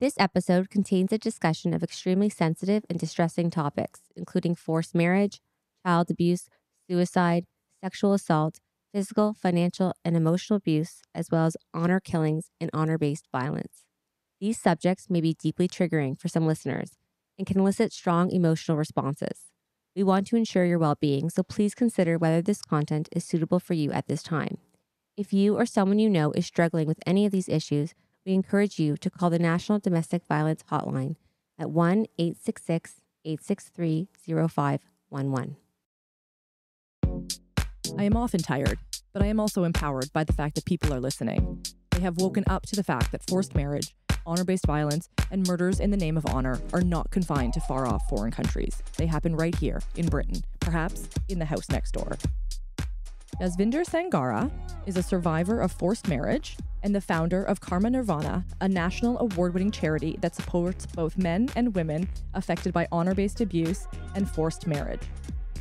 This episode contains a discussion of extremely sensitive and distressing topics, including forced marriage, child abuse, suicide, sexual assault, physical, financial, and emotional abuse, as well as honor killings and honor-based violence. These subjects may be deeply triggering for some listeners and can elicit strong emotional responses. We want to ensure your well-being, so please consider whether this content is suitable for you at this time. If you or someone you know is struggling with any of these issues, we encourage you to call the National Domestic Violence Hotline at 1-866-863-0511. I am often tired, but I am also empowered by the fact that people are listening. They have woken up to the fact that forced marriage, honor-based violence, and murders in the name of honor are not confined to far-off foreign countries. They happen right here in Britain, perhaps in the house next door. Jasvinder Sanghera is a survivor of forced marriage and the founder of Karma Nirvana, a national award-winning charity that supports both men and women affected by honor-based abuse and forced marriage.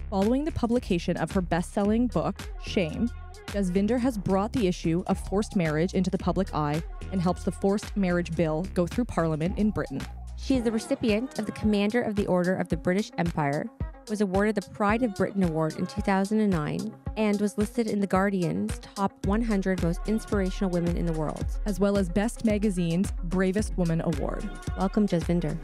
Following the publication of her best-selling book, Shame, Jasvinder has brought the issue of forced marriage into the public eye and helps the Forced Marriage Bill go through Parliament in Britain. She is the recipient of the Commander of the Order of the British Empire, was awarded the Pride of Britain Award in 2009, and was listed in The Guardian's top 100 most inspirational women in the world, as well as Best Magazine's Bravest Woman Award. Welcome, Jasvinder.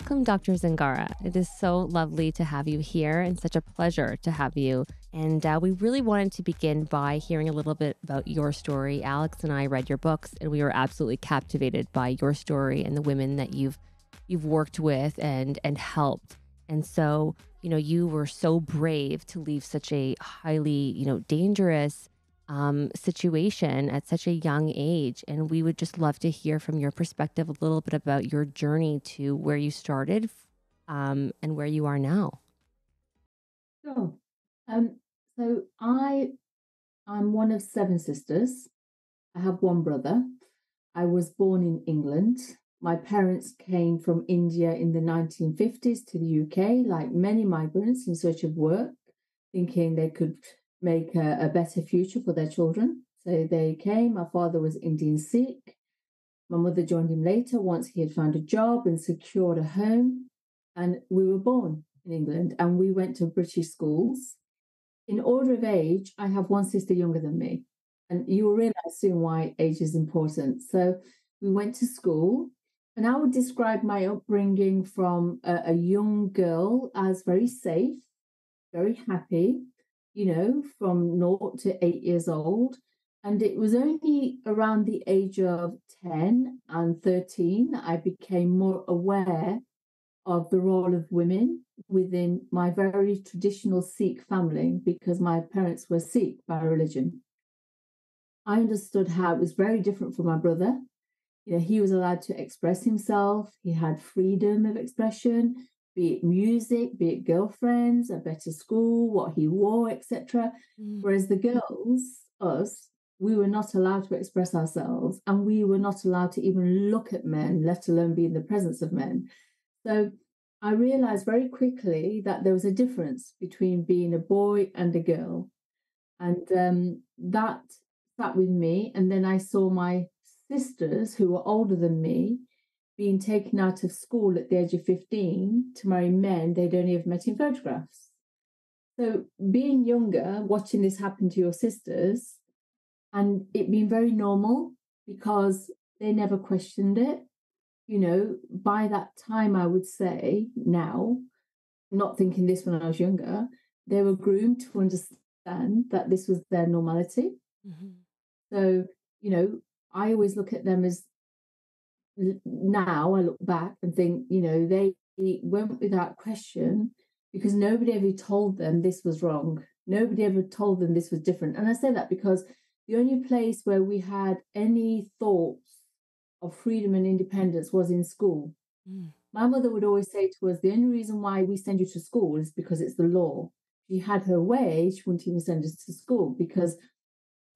Welcome, Dr. Sanghera. It is so lovely to have you here and such a pleasure to have you. And we really wanted to begin by hearing a little bit about your story. Alex and I read your books and we were absolutely captivated by your story and the women that you've worked with and helped. And so, you know, you were so brave to leave such a highly, dangerous situation at such a young age. And we would just love to hear from your perspective a little bit about your journey to where you started and where you are now. Sure. So I'm one of seven sisters. I have one brother. I was born in England. My parents came from India in the 1950s to the UK, like many migrants, in search of work, thinking they could make a better future for their children. So they came. My father was Indian Sikh. My mother joined him later once he had found a job and secured a home. And we were born in England and we went to British schools. In order of age, I have one sister younger than me. And you will realize soon why age is important. So we went to school. And I would describe my upbringing from a young girl as very safe, very happy, from 0 to 8 years old. And it was only around the age of 10 and 13 that I became more aware of the role of women within my very traditional Sikh family, because my parents were Sikh by religion. I understood how it was very different for my brother. He was allowed to express himself. He had freedom of expression, be it music, be it girlfriends, a better school, what he wore, etc. Whereas the girls, us, we were not allowed to express ourselves, and we were not allowed to even look at men, let alone be in the presence of men. So I realized very quickly that there was a difference between being a boy and a girl. And that sat with me. And then I saw my sisters who were older than me being taken out of school at the age of 15 to marry men they'd only have met in photographs. So being younger, watching this happen to your sisters and it being very normal because they never questioned it. By that time, I would say now, not thinking this when I was younger, they were groomed to understand that this was their normality. Mm-hmm. So, I always look at them as, now I look back and think, they went without question because nobody ever told them this was wrong. Nobody ever told them this was different. And I say that because the only place where we had any thoughts of freedom and independence was in school. Mm. My mother would always say to us, the only reason why we send you to school is because it's the law. If she had her way, she wouldn't even send us to school because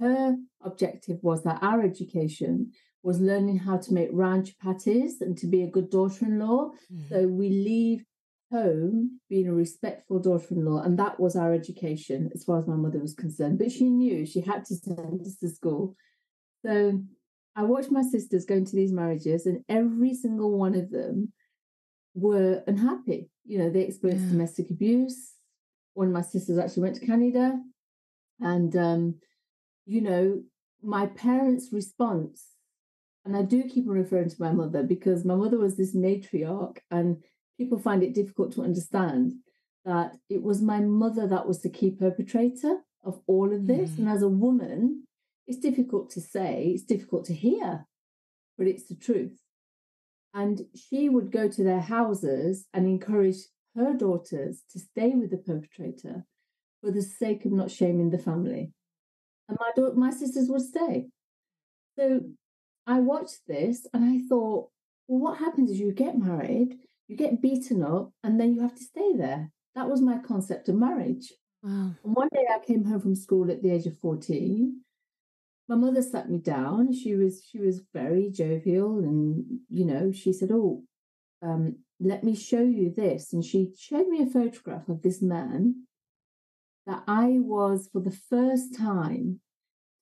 her objective was that our education was learning how to make round chapatis and to be a good daughter-in-law. Mm. So we leave home being a respectful daughter-in-law. And that was our education as far as my mother was concerned. But she knew she had to send us to school. So I watched my sisters go into these marriages, and every single one of them were unhappy. You know, they experienced domestic abuse. One of my sisters actually went to Canada. And, you know, my parents' response, and I do keep referring to my mother because my mother was this matriarch, and people find it difficult to understand that it was my mother that was the key perpetrator of all of this. And as a woman, it's difficult to say, it's difficult to hear, but it's the truth. And she would go to their houses and encourage her daughters to stay with the perpetrator for the sake of not shaming the family. And my sisters would stay. So I watched this and I thought, well, what happens is you get married, you get beaten up, and then you have to stay there. That was my concept of marriage. Wow. And one day I came home from school at the age of 14. My mother sat me down. She was very jovial, and, you know, she said, oh, let me show you this. And she showed me a photograph of this man that I was, for the first time,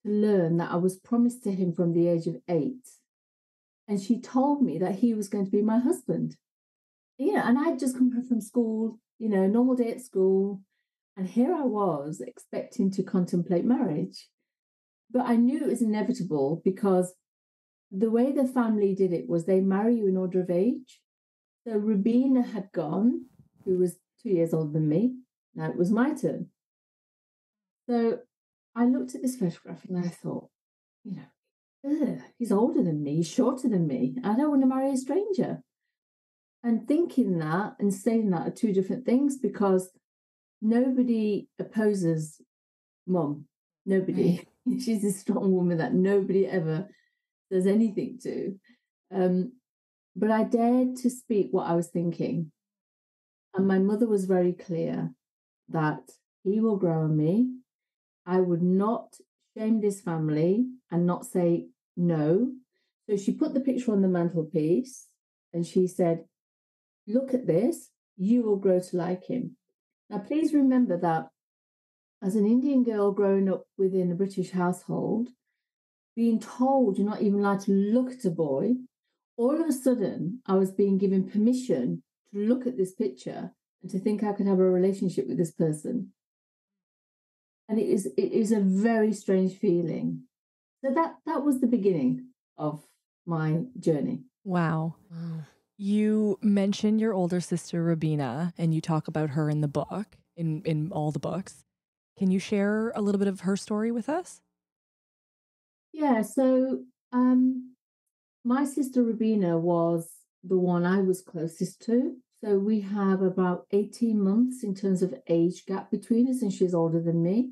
to learn that I was promised to him from the age of 8. And she told me that he was going to be my husband. Yeah, and I'd just come home from school, you know, normal day at school. And here I was expecting to contemplate marriage. But I knew it was inevitable because the way the family did it was they marry you in order of age. So Robina had gone, who was 2 years older than me. Now it was my turn. So I looked at this photograph and I thought, you know, he's older than me, he's shorter than me. I don't want to marry a stranger. And thinking that and saying that are two different things, because nobody opposes mum. Nobody. Right. She's a strong woman that nobody ever does anything to. But I dared to speak what I was thinking. And my mother was very clear that he will grow on me. I would not shame this family and not say no. So she put the picture on the mantelpiece and she said, look at this. You will grow to like him. Now, please remember that as an Indian girl growing up within a British household, being told you're not even allowed to look at a boy, all of a sudden I was being given permission to look at this picture and to think I could have a relationship with this person. And it is a very strange feeling. So that was the beginning of my journey. Wow. Wow. You mentioned your older sister, Robina, and you talk about her in the book, in all the books. Can you share a little bit of her story with us? Yeah, so my sister Robina was the one I was closest to. So we have about 18 months in terms of age gap between us, and she's older than me.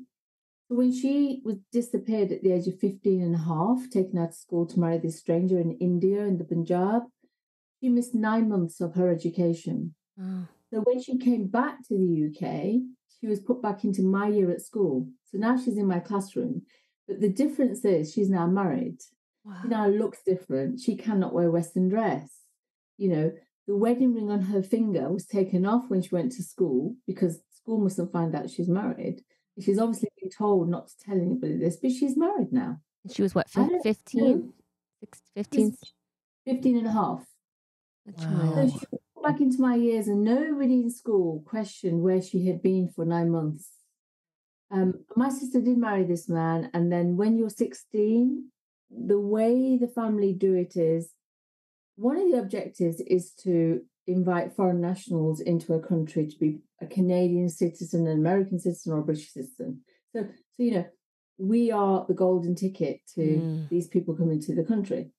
So when she was disappeared at the age of 15 and a half, taken out of school to marry this stranger in India, in the Punjab, she missed 9 months of her education. Oh. So when she came back to the UK, she was put back into my year at school. So now she's in my classroom. But the difference is she's now married. Wow. She now looks different. She cannot wear Western dress. You know, the wedding ring on her finger was taken off when she went to school because school mustn't find out she's married. She's obviously been told not to tell anybody this, but she's married now. And she was what, 15? 15? 15 and a half. Wow. So she back into my years, and nobody in school questioned where she had been for 9 months. My sister did marry this man, and then when you're 16, the way the family do it is one of the objectives is to invite foreign nationals into a country to be a Canadian citizen, an American citizen, or a British citizen. So you know, we are the golden ticket to these people coming to the country.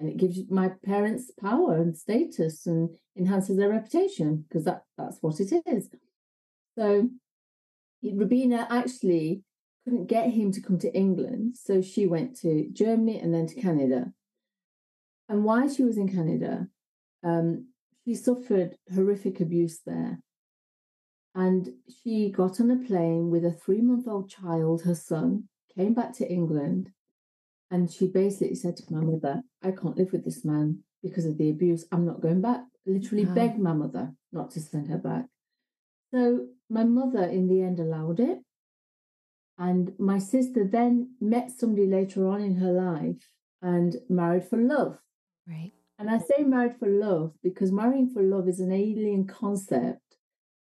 And it gives my parents power and status and enhances their reputation, because that's what it is. So Robina actually couldn't get him to come to England. So she went to Germany and then to Canada. And while she was in Canada, she suffered horrific abuse there. And she got on a plane with a 3-month-old child, her son, came back to England. And she basically said to my mother, I can't live with this man because of the abuse. I'm not going back. Literally begged my mother not to send her back. So my mother, in the end, allowed it. And my sister then met somebody later on in her life and married for love. Right. And I say married for love because marrying for love is an alien concept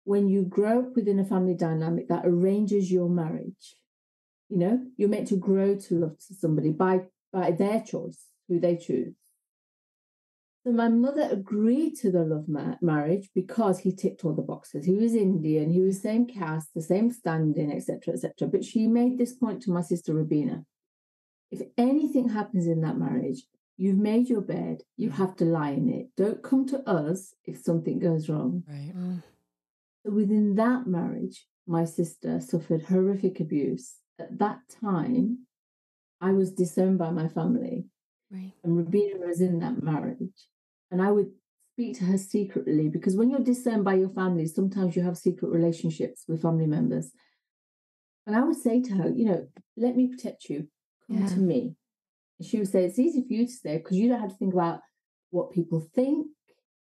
when you grow up within a family dynamic that arranges your marriage. You know, you're meant to grow to love somebody by their choice, who they choose. So my mother agreed to the love marriage because he ticked all the boxes. He was Indian, he was same caste, the same standing, etc., etc. But she made this point to my sister Robina. If anything happens in that marriage, you've made your bed, you have to lie in it. Don't come to us if something goes wrong. Right. So within that marriage, my sister suffered horrific abuse. At that time, I was disowned by my family. Right. And Robina was in that marriage. And I would speak to her secretly, because when you're disowned by your family, sometimes you have secret relationships with family members. And I would say to her, you know, let me protect you. Come to me. And she would say, it's easy for you to say, because you don't have to think about what people think,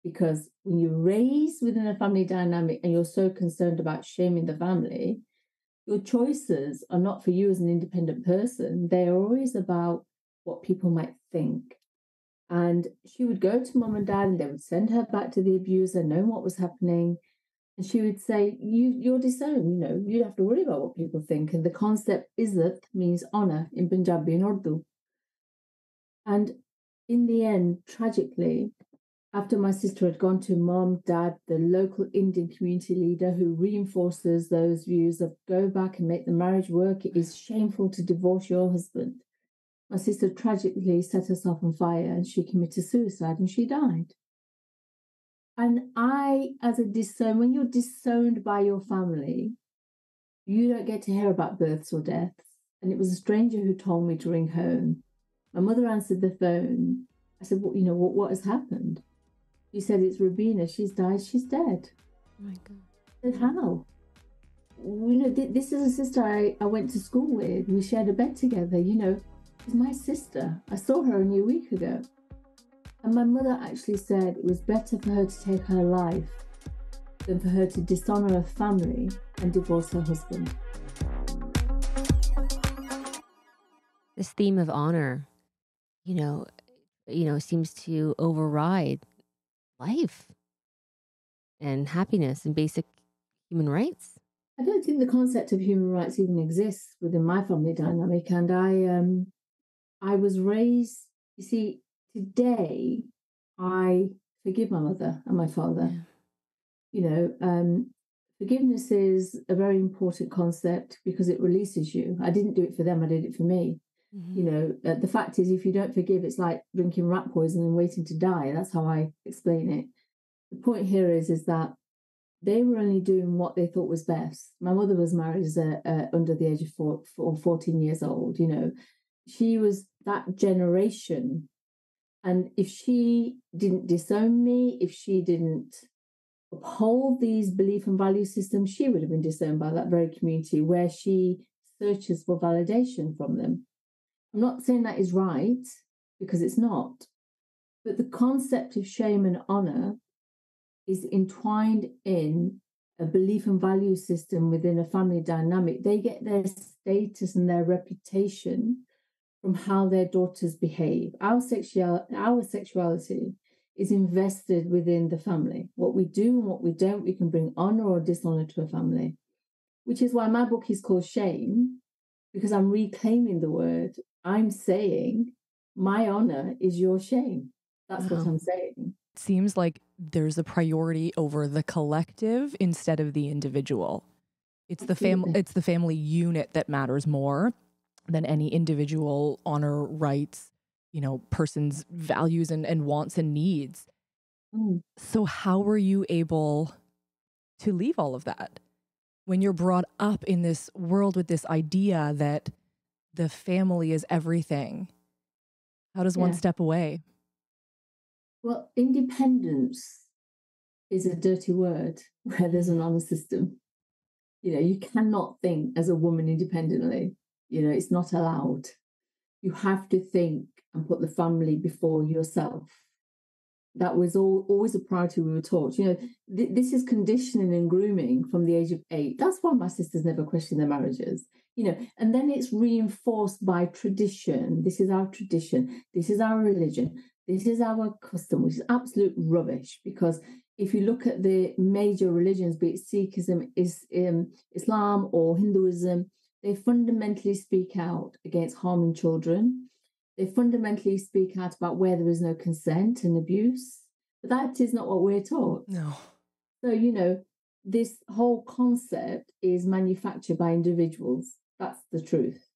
because when you're raised within a family dynamic and you're so concerned about shaming the family, your choices are not for you as an independent person. They're always about what people might think. And she would go to mum and dad, and they would send her back to the abuser, knowing what was happening. And she would say, you're disowned, you know, you don't have to worry about what people think. And the concept izzat means honour in Punjabi and Urdu. And in the end, tragically, after my sister had gone to mom, dad, the local Indian community leader who reinforces those views of go back and make the marriage work, it is shameful to divorce your husband. My sister tragically set herself on fire and she committed suicide and she died. And I, as a disowned, when you're disowned by your family, you don't get to hear about births or deaths. And it was a stranger who told me to ring home. My mother answered the phone. I said, well, you know, what has happened? She said, it's Robina. She's died. She's dead. Oh my God. I said, how? You know, this is a sister I went to school with. We shared a bed together. You know, it's my sister. I saw her only a week ago. And my mother actually said it was better for her to take her life than for her to dishonour her family and divorce her husband. This theme of honour, you know, seems to override life and happiness and basic human rights. I don't think the concept of human rights even exists within my family dynamic. And I was raised, you see, today, I forgive my mother and my father. Yeah. You know, forgiveness is a very important concept because it releases you. I didn't do it for them. I did it for me. Mm-hmm. You know, the fact is, if you don't forgive, it's like drinking rat poison and waiting to die. That's how I explain it. The point here is that they were only doing what they thought was best. My mother was married as under the age of 14 years old. You know, she was that generation. And if she didn't disown me, if she didn't uphold these belief and value systems, she would have been disowned by that very community where she searches for validation from them. I'm not saying that is right, because it's not. But the concept of shame and honour is entwined in a belief and value system within a family dynamic. They get their status and their reputation from how their daughters behave. Our sexuality is invested within the family. What we do and what we don't, we can bring honour or dishonour to a family, which is why my book is called Shame, because I'm reclaiming the word. I'm saying my honour is your shame. That's what I'm saying. It seems like there's a priority over the collective instead of the individual. It's the family unit that matters more than any individual honor, rights, you know, person's values and wants and needs. Mm. So how were you able to leave all of that when you're brought up in this world with this idea that the family is everything? How does one step away? Well, independence is a dirty word where there's an honor system. You know, you cannot think as a woman independently. You know, it's not allowed. You have to think and put the family before yourself. That was always a priority we were taught. You know, this is conditioning and grooming from the age of 8. That's why my sisters never questioned their marriages. You know, and then it's reinforced by tradition. This is our tradition. This is our religion. This is our custom, which is absolute rubbish. Because if you look at the major religions, be it Sikhism, Islam or Hinduism, they fundamentally speak out against harming children. They fundamentally speak out about where there is no consent and abuse. But that is not what we're taught. No. So, you know, this whole concept is manufactured by individuals. That's the truth.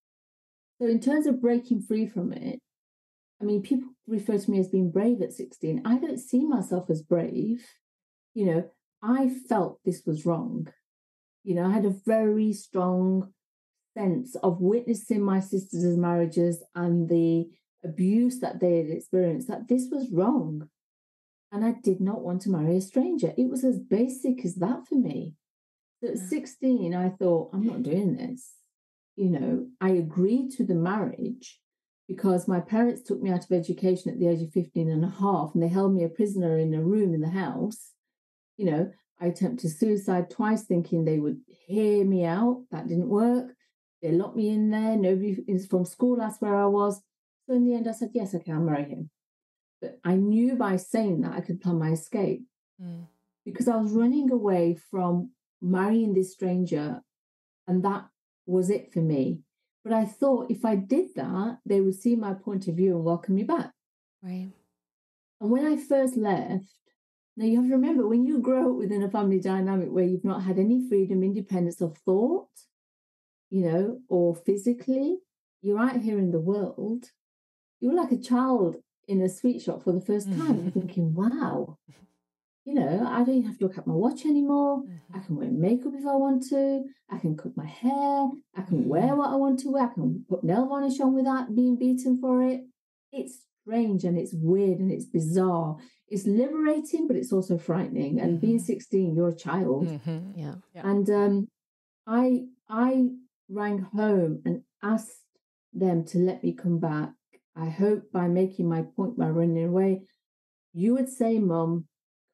So in terms of breaking free from it, I mean, people refer to me as being brave at 16. I don't see myself as brave. You know, I felt this was wrong. You know, I had a very strong sense of witnessing my sisters' marriages and the abuse that they had experienced, that this was wrong. And I did not want to marry a stranger. It was as basic as that for me. So at 16, I thought, I'm not doing this. You know, I agreed to the marriage because my parents took me out of education at the age of 15 and a half, and they held me a prisoner in a room in the house. You know, I attempted suicide twice thinking they would hear me out. That didn't work. They locked me in there. Nobody is from school asked where I was. So in the end, I said, yes, I can marry him. But I knew by saying that I could plan my escape because I was running away from marrying this stranger. And that was it for me. But I thought if I did that, they would see my point of view and welcome me back. Right. And when I first left, now you have to remember, when you grow up within a family dynamic where you've not had any freedom, independence of thought, you know, or physically, you're out here in the world, you're like a child in a sweet shop for the first time. You're thinking, wow, you know, I don't have to look at my watch anymore. I can wear makeup if I want to. I can cut my hair. I can wear what I want to wear. I can put nail varnish on without being beaten for it. It's strange and it's weird and it's bizarre. It's liberating, but it's also frightening. And being 16, you're a child. And I rang home and asked them to let me come back. I hope by making my point by running away, you would say, Mum,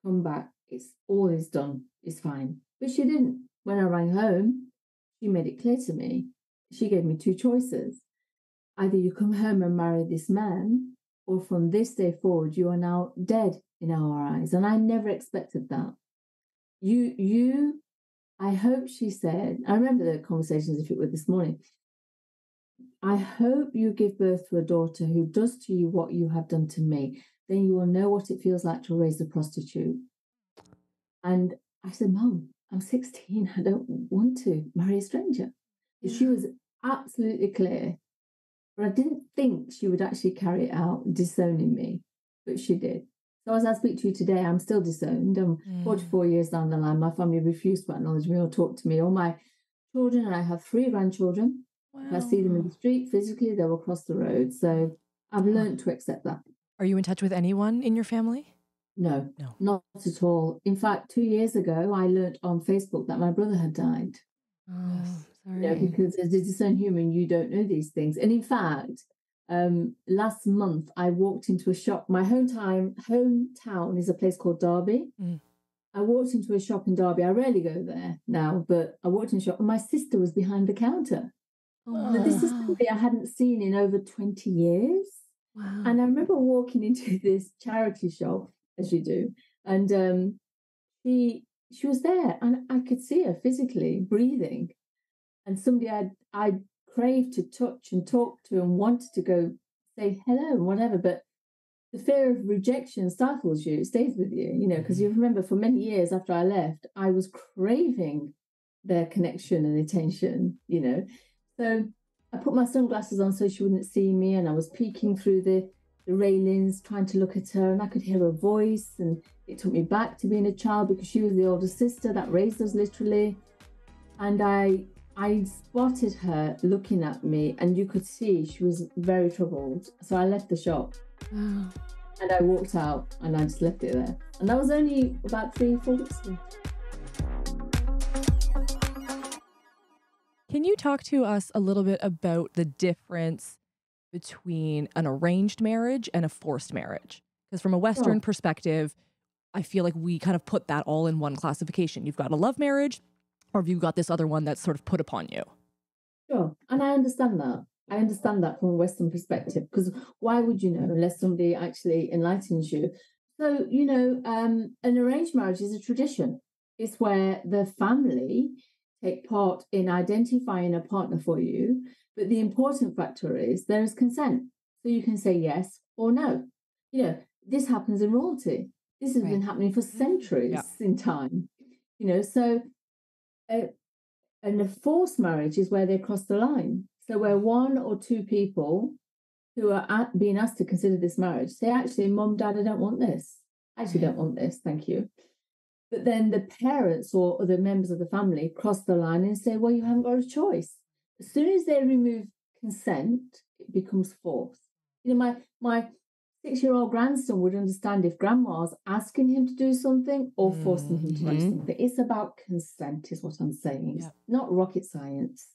come back. It's all is done. It's fine. But she didn't. When I rang home, she made it clear to me. She gave me two choices. Either you come home and marry this man, or from this day forward, you are now dead in our eyes. And I never expected that. You, I hope she said, I remember the conversations if it were this morning. I hope you give birth to a daughter who does to you what you have done to me. Then you will know what it feels like to raise a prostitute. And I said, Mum, I'm 16. I don't want to marry a stranger. Yeah. She was absolutely clear. But I didn't think she would actually carry it out, disowning me. But she did. So as I speak to you today, I'm still disowned. I'm 44 years down the line. My family refused to acknowledge me or talk to me. All my children, and I have 3 grandchildren. Wow. If I see them in the street physically, they will cross the road. So I've learned to accept that. Are you in touch with anyone in your family? No, not at all. In fact, 2 years ago, I learned on Facebook that my brother had died. Oh, sorry. You know, because as a disowned human, you don't know these things. And in fact, last month, I walked into a shop. My hometown is a place called Derby. I walked into a shop in Derby. I rarely go there now, but I walked in a shop and my sister was behind the counter. So this is something I hadn't seen in over 20 years. Wow. And I remember walking into this charity shop, as you do, and she was there and I could see her physically breathing. And somebody I craved to touch and talk to and wanted to go say hello and whatever. But the fear of rejection stifles you, it stays with you, you know, because you remember for many years after I left, I was craving their connection and attention, you know. So I put my sunglasses on so she wouldn't see me, and I was peeking through the railings, trying to look at her, and I could hear her voice, and it took me back to being a child because she was the older sister that raised us literally. And I spotted her looking at me, and you could see she was very troubled. So I left the shop and I walked out and I just left it there. And that was only about 3 or 4 weeks ago. Can you talk to us a little bit about the difference between an arranged marriage and a forced marriage? Because from a Western perspective, I feel like we kind of put that all in one classification. You've got a love marriage, or have you got this other one that's sort of put upon you? Sure. And I understand that. I understand that from a Western perspective, because why would you know unless somebody actually enlightens you? So, you know, an arranged marriage is a tradition. It's where the family take part in identifying a partner for you. But the important factor is there is consent. So you can say yes or no. You know, this happens in royalty. This has been happening for centuries in time. You know, so and a forced marriage is where they cross the line. So where one or two people who are being asked to consider this marriage say, actually, Mum, Dad, I don't want this. I actually don't want this. Thank you. But then the parents or other members of the family cross the line and say, well, you haven't got a choice. As soon as they remove consent, it becomes forced. You know, my 6-year-old grandson would understand if grandma's asking him to do something or forcing him to do something. It's about consent is what I'm saying. It's not rocket science.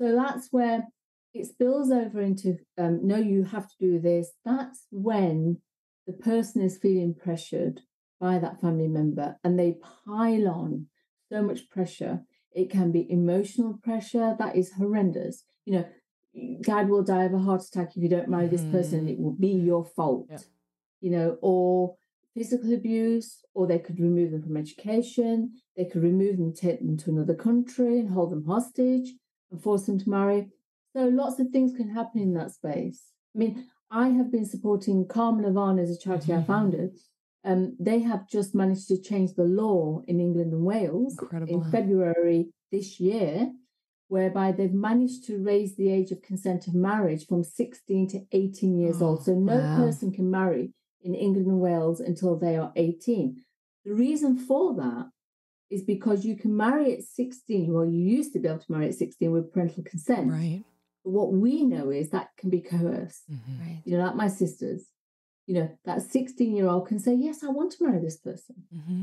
So that's where it spills over into, no, you have to do this. That's when the person is feeling pressured by that family member, and they pile on so much pressure. It can be emotional pressure. That is horrendous. You know, Dad will die of a heart attack if you don't marry this person. It will be your fault. Yeah. You know, or physical abuse, or they could remove them from education. They could remove them, take them to another country and hold them hostage and force them to marry. So lots of things can happen in that space. I mean, I have been supporting Karma Nirvana as a charity I founded. They have just managed to change the law in England and Wales in February this year, whereby they've managed to raise the age of consent of marriage from 16 to 18 years old. So no person can marry in England and Wales until they are 18. The reason for that is because you can marry at 16. Well, you used to be able to marry at 16 with parental consent. Right. But what we know is that can be coerced. Mm-hmm. Right. You know, like my sisters. You know, that 16-year-old can say, yes, I want to marry this person,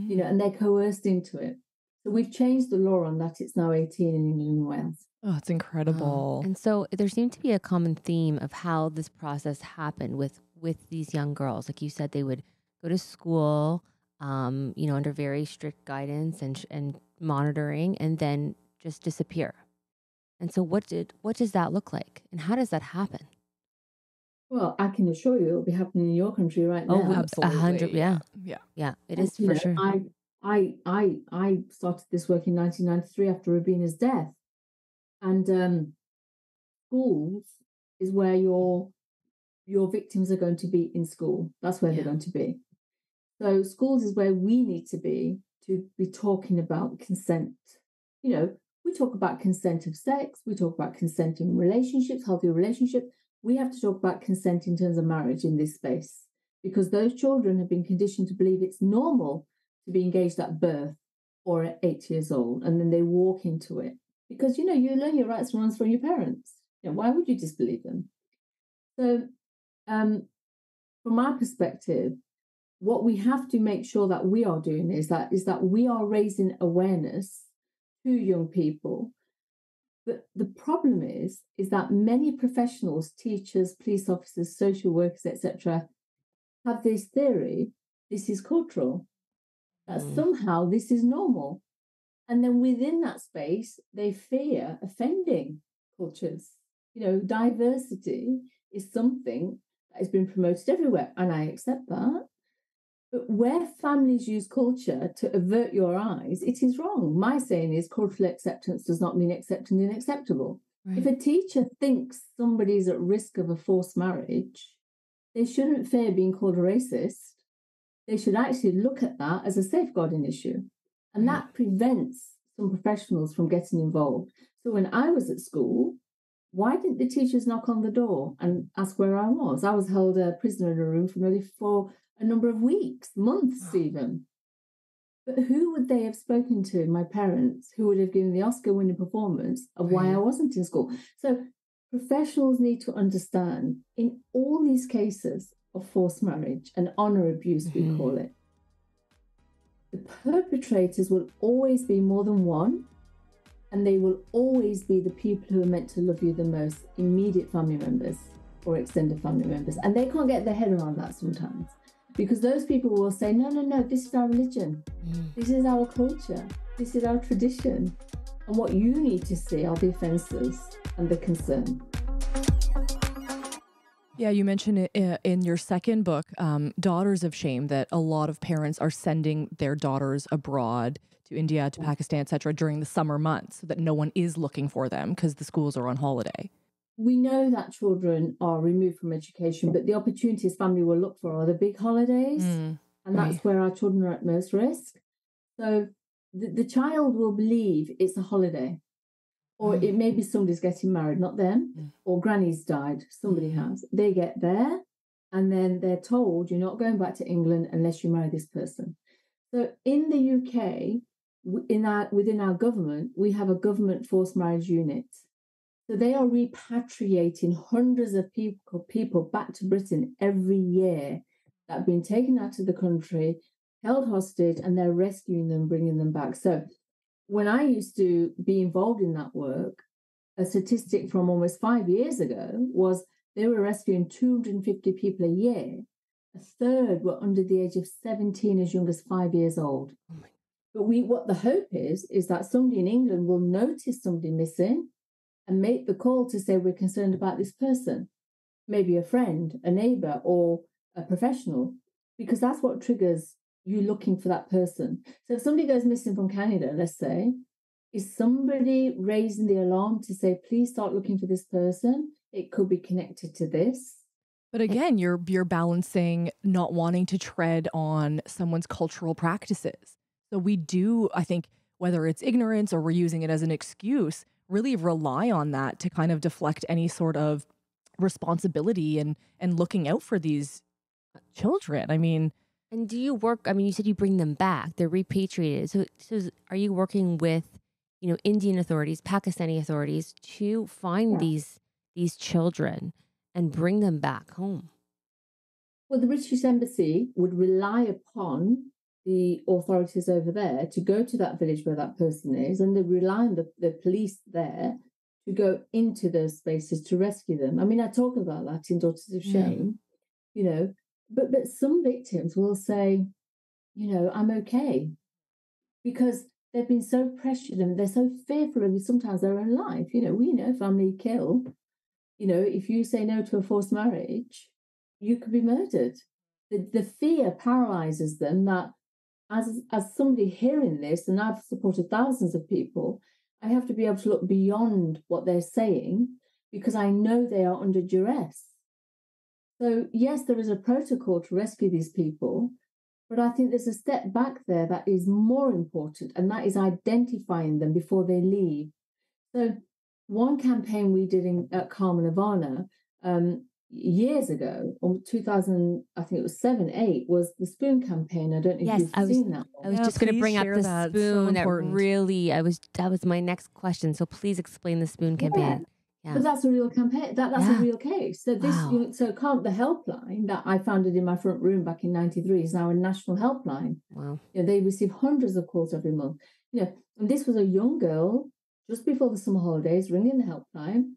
you know, and they're coerced into it. So we've changed the law on that. It's now 18 in England and Wales. Oh, it's incredible. And so there seemed to be a common theme of how this process happened with these young girls. Like you said, they would go to school, you know, under very strict guidance and monitoring, and then just disappear. And so what does that look like? And how does that happen? Well, I can assure you it'll be happening in your country right now. Oh, absolutely. 100, yeah. It is for sure. I started this work in 1993 after Robina's death. And schools is where your victims are going to be in school. That's where they're going to be. So schools is where we need to be talking about consent. You know, we talk about consent of sex. We talk about consent in relationships, healthy relationships. We have to talk about consent in terms of marriage in this space, because those children have been conditioned to believe it's normal to be engaged at birth or at 8 years old, and then they walk into it. Because, you know, you learn your rights and wrongs from your parents. You know, why would you disbelieve them? So from our perspective, what we have to make sure that we are doing is that we are raising awareness to young people. But the problem is that many professionals, teachers, police officers, social workers, etc., have this theory, this is cultural, that somehow this is normal. And then within that space, they fear offending cultures. You know, diversity is something that has been promoted everywhere, and I accept that. But where families use culture to avert your eyes, it is wrong. My saying is cultural acceptance does not mean accepting the unacceptable. Right. If a teacher thinks somebody's at risk of a forced marriage, they shouldn't fear being called a racist. They should actually look at that as a safeguarding issue. And that prevents some professionals from getting involved. So when I was at school, why didn't the teachers knock on the door and ask where I was? I was held a prisoner in a room for nearly a number of weeks, months even. But who would they have spoken to? My parents, who would have given the Oscar-winning performance of why I wasn't in school. So professionals need to understand in all these cases of forced marriage and honour abuse, we call it, the perpetrators will always be more than one, and they will always be the people who are meant to love you the most, immediate family members or extended family members. And they can't get their head around that sometimes. because those people will say, no, no, no, this is our religion. This is our culture. This is our tradition. And what you need to see are the offences and the concern. Yeah, you mentioned in your second book, Daughters of Shame, that a lot of parents are sending their daughters abroad to India, to Pakistan, etc., during the summer months so that no one is looking for them because the schools are on holiday. We know that children are removed from education, but the opportunities family will look for are the big holidays, and that's where our children are at most risk. So the child will believe it's a holiday, or it may be somebody's getting married, not them, or granny's died, somebody has. They get there, and then they're told, you're not going back to England unless you marry this person. So in the UK, within our government, we have a government forced marriage unit. So they are repatriating hundreds of people back to Britain every year that have been taken out of the country, held hostage, and they're rescuing them, bringing them back. So when I used to be involved in that work, a statistic from almost 5 years ago was they were rescuing 250 people a year. A third were under the age of 17, as young as 5 years old. But what the hope is that somebody in England will notice somebody missing and make the call to say, we're concerned about this person, maybe a friend, a neighbour, or a professional, because that's what triggers you looking for that person. So if somebody goes missing from Canada, let's say, is somebody raising the alarm to say, please start looking for this person? It could be connected to this. But again, you're balancing not wanting to tread on someone's cultural practices. So we do, I think, whether it's ignorance or we're using it as an excuse, really rely on that to kind of deflect any sort of responsibility and looking out for these children. I mean, and do you work? I mean, you said you bring them back; they're repatriated. So are you working with, you know, Indian authorities, Pakistani authorities to find these children and bring them back home? Well, the British Embassy would rely upon the authorities over there to go to that village where that person is, and they rely on the police there to go into those spaces to rescue them. I mean, I talk about that in Daughters of Shame, you know, but some victims will say, you know, I'm okay, because they've been so pressured and they're so fearful of sometimes their own life. You know, we know family kill. You know, if you say no to a forced marriage, you could be murdered. The fear paralyzes them that, as somebody hearing this, and I've supported thousands of people, I have to be able to look beyond what they're saying because I know they are under duress. So, yes, there is a protocol to rescue these people, but I think there's a step back there that is more important, and that is identifying them before they leave. So one campaign we did at Karma Nirvana years ago, or 2000, I think it was 7, 8, was the spoon campaign. I don't know if you've seen that one. I was just going to bring up the spoon. That really, that was my next question. So please explain the spoon campaign. Yeah. But that's a real campaign. That's a real case. So this, the helpline that I founded in my front room back in '93 is now a national helpline. Wow. You know, they receive hundreds of calls every month. You know, and this was a young girl just before the summer holidays ringing the helpline.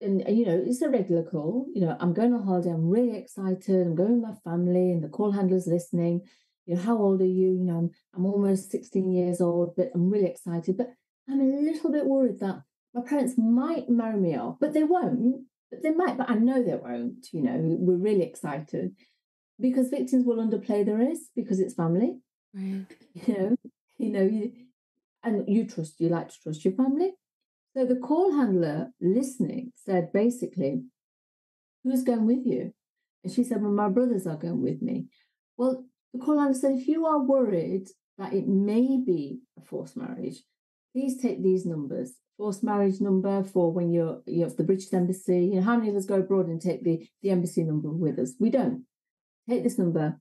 And, you know, it's a regular call. You know, I'm going on holiday. I'm really excited. I'm going with my family, and the call handler's listening. You know, how old are you? You know, I'm almost 16 years old, but I'm really excited. But I'm a little bit worried that my parents might marry me off, but they won't. But they might, but I know they won't. You know, we're really excited. Because victims will underplay the risk because it's family. Right. You like to trust your family. So the call handler listening said, basically, who's going with you? And she said, well, my brothers are going with me. Well, the call handler said, if you are worried that it may be a forced marriage, please take these numbers. Forced marriage number for when you're at the British Embassy. You know, how many of us go abroad and take the embassy number with us? We don't. Take this number.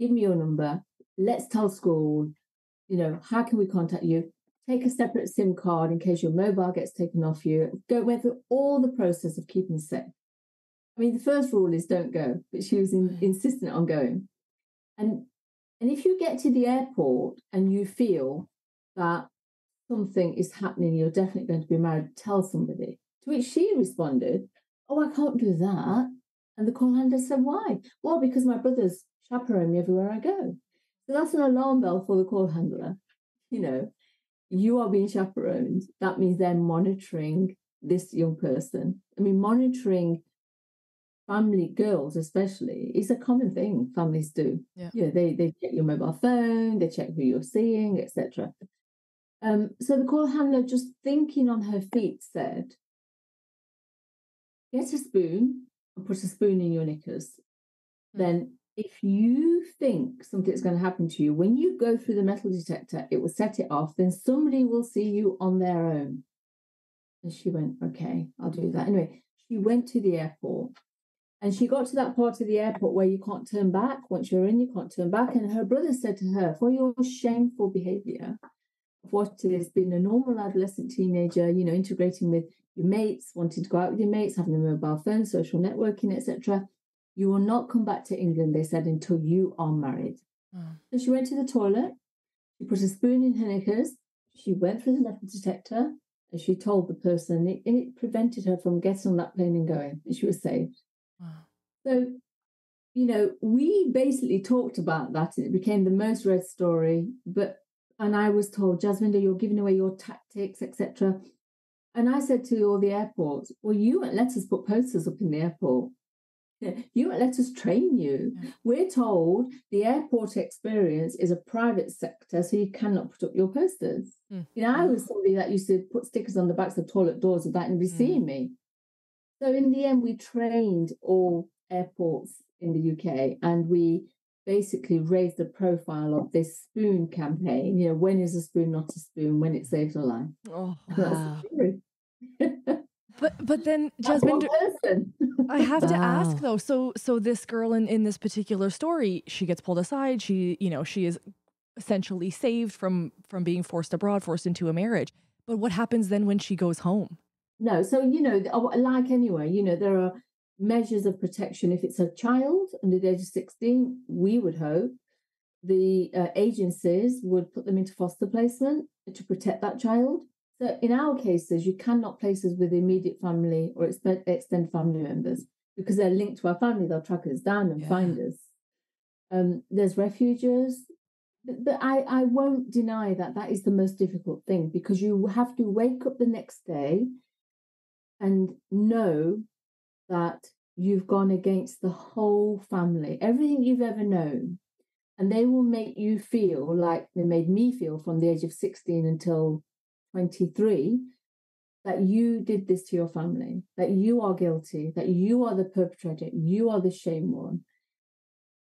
Give me your number. Let's tell school, you know, how can we contact you? Take a separate SIM card in case your mobile gets taken off you. Went through all the process of keeping safe. I mean, the first rule is don't go, but she was insistent on going. And if you get to the airport and you feel that something is happening, you're definitely going to be married, tell somebody. To which she responded, oh, I can't do that. And the call handler said, why? Well, because my brothers chaperone me everywhere I go. So that's an alarm bell for the call handler. You know, you are being chaperoned. That means they're monitoring this young person. I mean, monitoring family, girls especially, is a common thing families do. Yeah. You know, they check your mobile phone, they check who you're seeing, etc. So the call handler, just thinking on her feet, said, get a spoon and put a spoon in your knickers. Mm-hmm. Then if you think something's going to happen to you, when you go through the metal detector, it will set it off. Then somebody will see you on their own. And she went, okay, I'll do that. Anyway, she went to the airport. And she got to that part of the airport where you can't turn back. Once you're in, you can't turn back. And her brother said to her, for your shameful behaviour, what has been a normal adolescent teenager, you know, integrating with your mates, wanting to go out with your mates, having a mobile phone, social networking, etc. You will not come back to England, they said, until you are married. Oh. So she went to the toilet. She put a spoon in her knickers. She went through the metal detector. And she told the person, and it prevented her from getting on that plane and going. And she was saved. Wow. So, you know, we basically talked about that and it became the most read story. And I was told, Jasvinder, you're giving away your tactics, etc. And I said to all the airports, well, you won't let us put posters up in the airport. You won't let us train you. Yeah. We're told the airport experience is a private sector, so you cannot put up your posters. Mm. You know, I was somebody that used to put stickers on the backs of toilet doors without anybody seeing me. So in the end, we trained all airports in the UK and we basically raised the profile of this spoon campaign. You know, when is a spoon not a spoon? When it saves a life. Oh, wow. But then, Jasvinder, I have to ask though. So this girl in this particular story, she gets pulled aside. She is essentially saved from being forced abroad, forced into a marriage. But what happens then when she goes home? No, so, you know, like anywhere, you know, there are measures of protection. If it's a child under the age of 16, we would hope the agencies would put them into foster placement to protect that child. So in our cases, you cannot place us with immediate family or extended family members because they're linked to our family. They'll track us down and find us. There's refuges. But I won't deny that is the most difficult thing because you have to wake up the next day and know that you've gone against the whole family, everything you've ever known. And they will make you feel like they made me feel from the age of 16 until 23, that you did this to your family, that you are guilty, that you are the perpetrator, you are the shame one.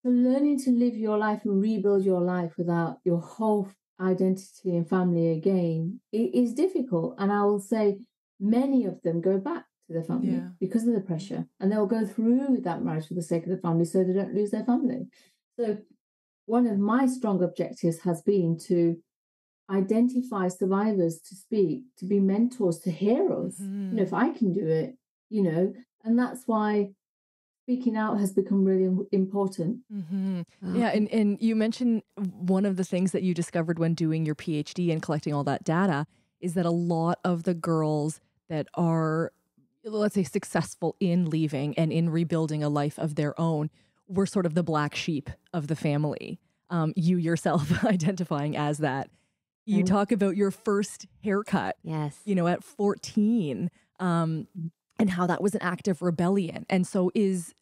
So learning to live your life and rebuild your life without your whole identity and family again, it is difficult. And I will say, many of them go back to their family because of the pressure, and they'll go through that marriage for the sake of the family so they don't lose their family. So one of my strong objectives has been to identify survivors, to speak, to be mentors, to hear us. Mm-hmm. You know, if I can do it, you know, and that's why speaking out has become really important. Mm-hmm. Yeah, and you mentioned one of the things that you discovered when doing your PhD and collecting all that data is that a lot of the girls that are, let's say, successful in leaving and in rebuilding a life of their own were sort of the black sheep of the family. You yourself identifying as that. You talk about your first haircut, you know, at 14, and how that was an act of rebellion. And so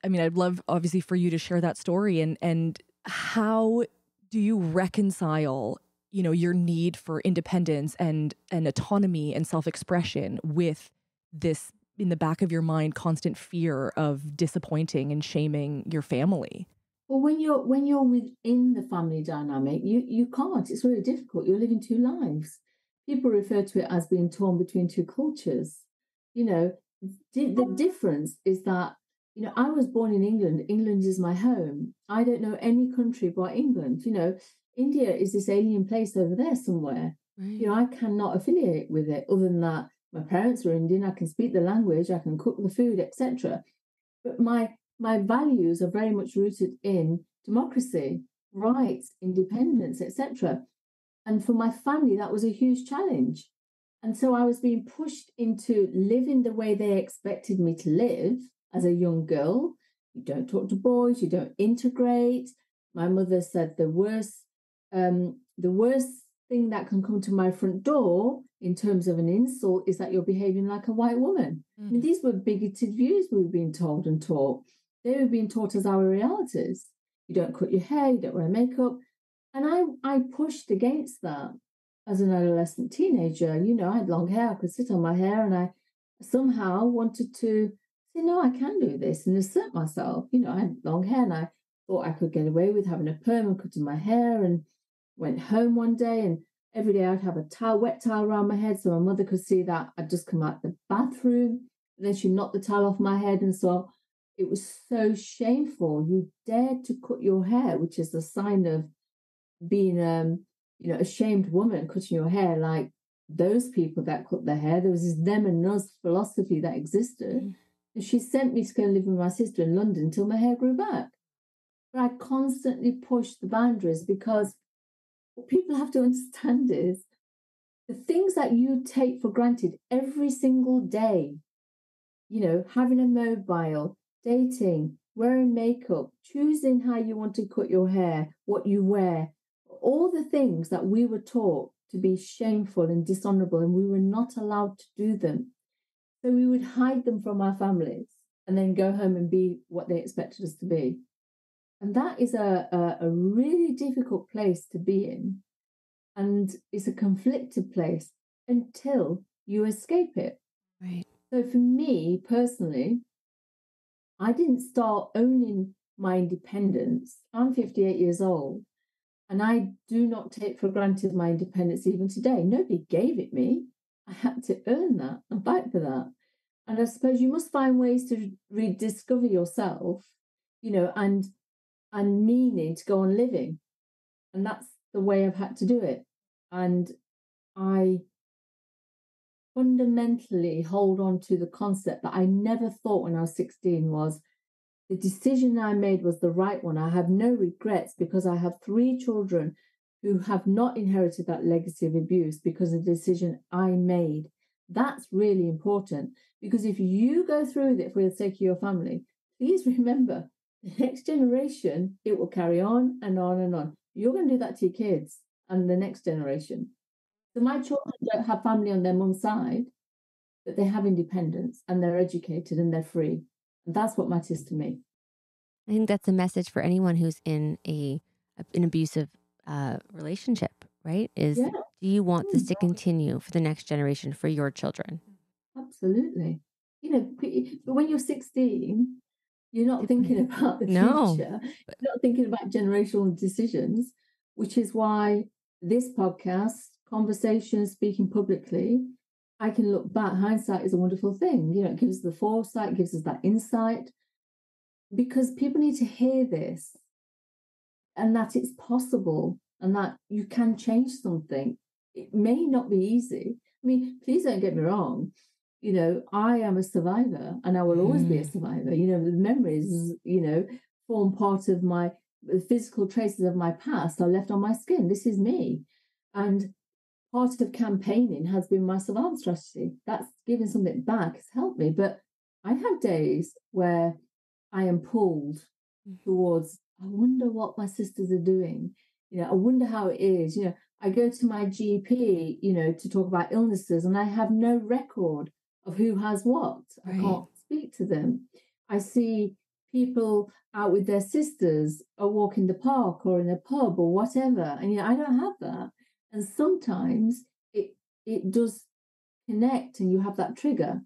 I'd love obviously for you to share that story and how do you reconcile, you know, your need for independence and autonomy and self-expression with this, in the back of your mind, constant fear of disappointing and shaming your family? Well, when you're within the family dynamic, you can't. It's really difficult. You're living two lives. People refer to it as being torn between two cultures. You know, the difference is that, you know, I was born in England. England is my home. I don't know any country but England. You know, India is this alien place over there somewhere. Right. You know, I cannot affiliate with it other than that my parents were Indian. I can speak the language. I can cook the food, etc. But my values are very much rooted in democracy, rights, independence, etc. And for my family, that was a huge challenge. And so I was being pushed into living the way they expected me to live as a young girl, You don't talk to boys. You don't integrate. My mother said the worst thing that can come to my front door in terms of an insult is that you're behaving like a white woman. Mm. I mean, these were bigoted views we were being told and taught. They were being taught as our realities. You don't cut your hair. You don't wear makeup. And I pushed against that as an adolescent teenager. You know, I had long hair. I could sit on my hair, and I somehow wanted to say, no, I can do this and assert myself. You know, I had long hair, and I thought I could get away with having a perm and cutting my hair, and went home one day, and every day I'd have a towel, wet towel around my head so my mother could see that I'd just come out the bathroom. And then she knocked the towel off my head, and so it was so shameful. You dared to cut your hair, which is a sign of being a shamed woman, cutting your hair like those people that cut their hair. There was this them and us philosophy that existed. Mm. And she sent me to go and live with my sister in London until my hair grew back. But I constantly pushed the boundaries, because what people have to understand is the things that you take for granted every single day, you know, having a mobile, dating, wearing makeup, choosing how you want to cut your hair, what you wear, all the things that we were taught to be shameful and dishonorable, and we were not allowed to do them. So we would hide them from our families and then go home and be what they expected us to be. And that is a really difficult place to be in. And it's a conflicted place until you escape it. Right. So for me personally, I didn't start owning my independence. I'm 58 years old, and I do not take for granted my independence even today. Nobody gave it me. I had to earn that and fight for that. And I suppose you must find ways to rediscover yourself, you know, and meaning to go on living. And that's the way I've had to do it. And I fundamentally hold on to the concept that I never thought when I was 16 was, the decision I made was the right one. I have no regrets, because I have 3 children who have not inherited that legacy of abuse because of the decision I made. That's really important, because if you go through with it for the sake of your family, please remember, the next generation, it will carry on and on and on. You're going to do that to your kids and the next generation. So my children don't have family on their mum's side, but they have independence, and they're educated, and they're free. And that's what matters to me. I think that's a message for anyone who's in an abusive relationship, right? Is do you want this to continue for the next generation, for your children? Absolutely. You know, but when you're 16, you're not thinking about the future. You're not thinking about generational decisions, which is why this podcast, conversation, speaking publicly, I can look back. Hindsight is a wonderful thing. You know, it gives us the foresight, gives us that insight, because people need to hear this, and that it's possible, and that you can change something. It may not be easy. I mean, please don't get me wrong. You know, I am a survivor, and I will always be a survivor. You know, the memories, you know, form part of my, the physical traces of my past are left on my skin. This is me. And part of campaigning has been my survival strategy. That's giving something back has helped me. But I have days where I am pulled towards, I wonder what my sisters are doing. You know, I wonder how it is. You know, I go to my GP, you know, to talk about illnesses, and I have no record of who has what. Right. I can't speak to them. I see people out with their sisters or walk in the park or in a pub or whatever. And, you know, I don't have that. And sometimes it does connect, and you have that trigger.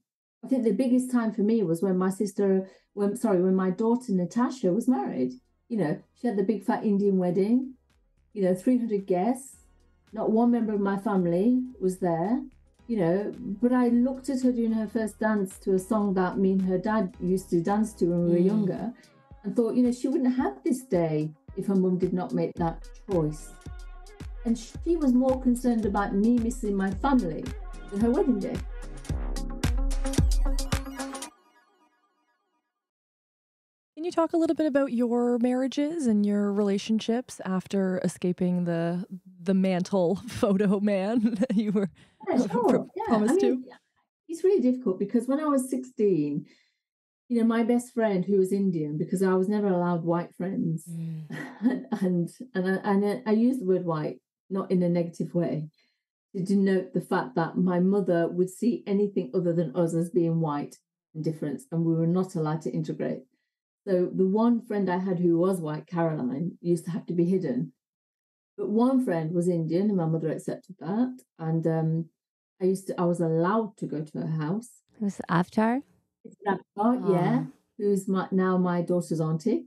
I think the biggest time for me was when when my daughter Natasha was married. You know, she had the big fat Indian wedding, you know, 300 guests. Not one member of my family was there, you know, but I looked at her doing her first dance to a song that me and her dad used to dance to when we were younger, and thought, you know, she wouldn't have this day if her mum did not make that choice. And she was more concerned about me missing my family than her wedding day. Can you talk a little bit about your marriages and your relationships after escaping the mantle photo man that you were promised to? It's really difficult, because when I was 16, you know, my best friend who was Indian, because I was never allowed white friends. And I use the word white, not in a negative way, to denote the fact that my mother would see anything other than us as being white and different, and we were not allowed to integrate. So the one friend I had who was white, Caroline, used to have to be hidden. But one friend was Indian, and my mother accepted that. And I was allowed to go to her house. It was Avtar? It's Avtar, yeah, who's now my daughter's auntie.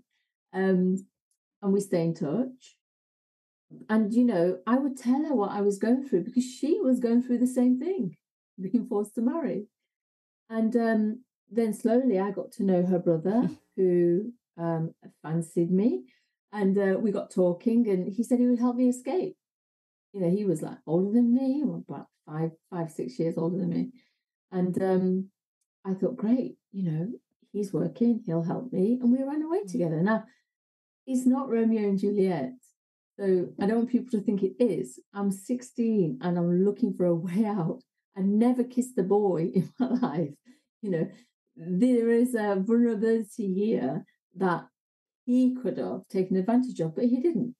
And we stay in touch. And, you know, I would tell her what I was going through, because she was going through the same thing, being forced to marry. And then slowly I got to know her brother, who fancied me. And we got talking, and he said he would help me escape. You know, he was like older than me, about five, 6 years older than me. And I thought, great, you know, he's working, he'll help me. And we ran away together. Now, it's not Romeo and Juliet. So I don't want people to think it is. I'm 16 and I'm looking for a way out. I never kissed a boy in my life. You know, there is a vulnerability here that he could have taken advantage of, but he didn't.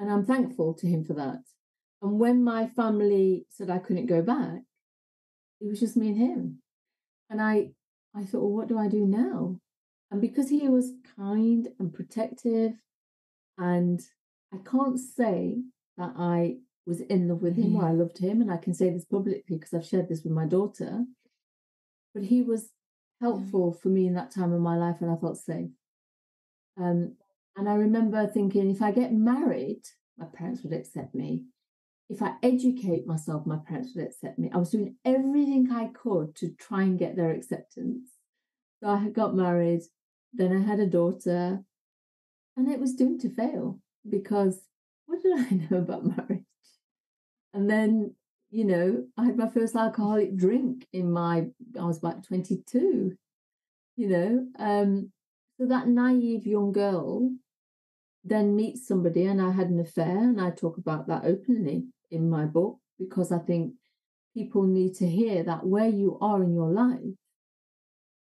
And I'm thankful to him for that. And when my family said I couldn't go back, it was just me and him. And I thought, well, what do I do now? And because he was kind and protective, and I can't say that I was in love with him or I loved him, and I can say this publicly because I've shared this with my daughter, but he was helpful for me in that time of my life, and I felt safe. And I remember thinking, if I get married, my parents would accept me. If I educate myself, my parents would accept me. I was doing everything I could to try and get their acceptance. So I got married, then I had a daughter, and it was doomed to fail, because what did I know about marriage? And then, you know, I had my first alcoholic drink I was about 22, you know. So that naive young girl then meets somebody, and I had an affair, and I talk about that openly in my book, because I think people need to hear that where you are in your life,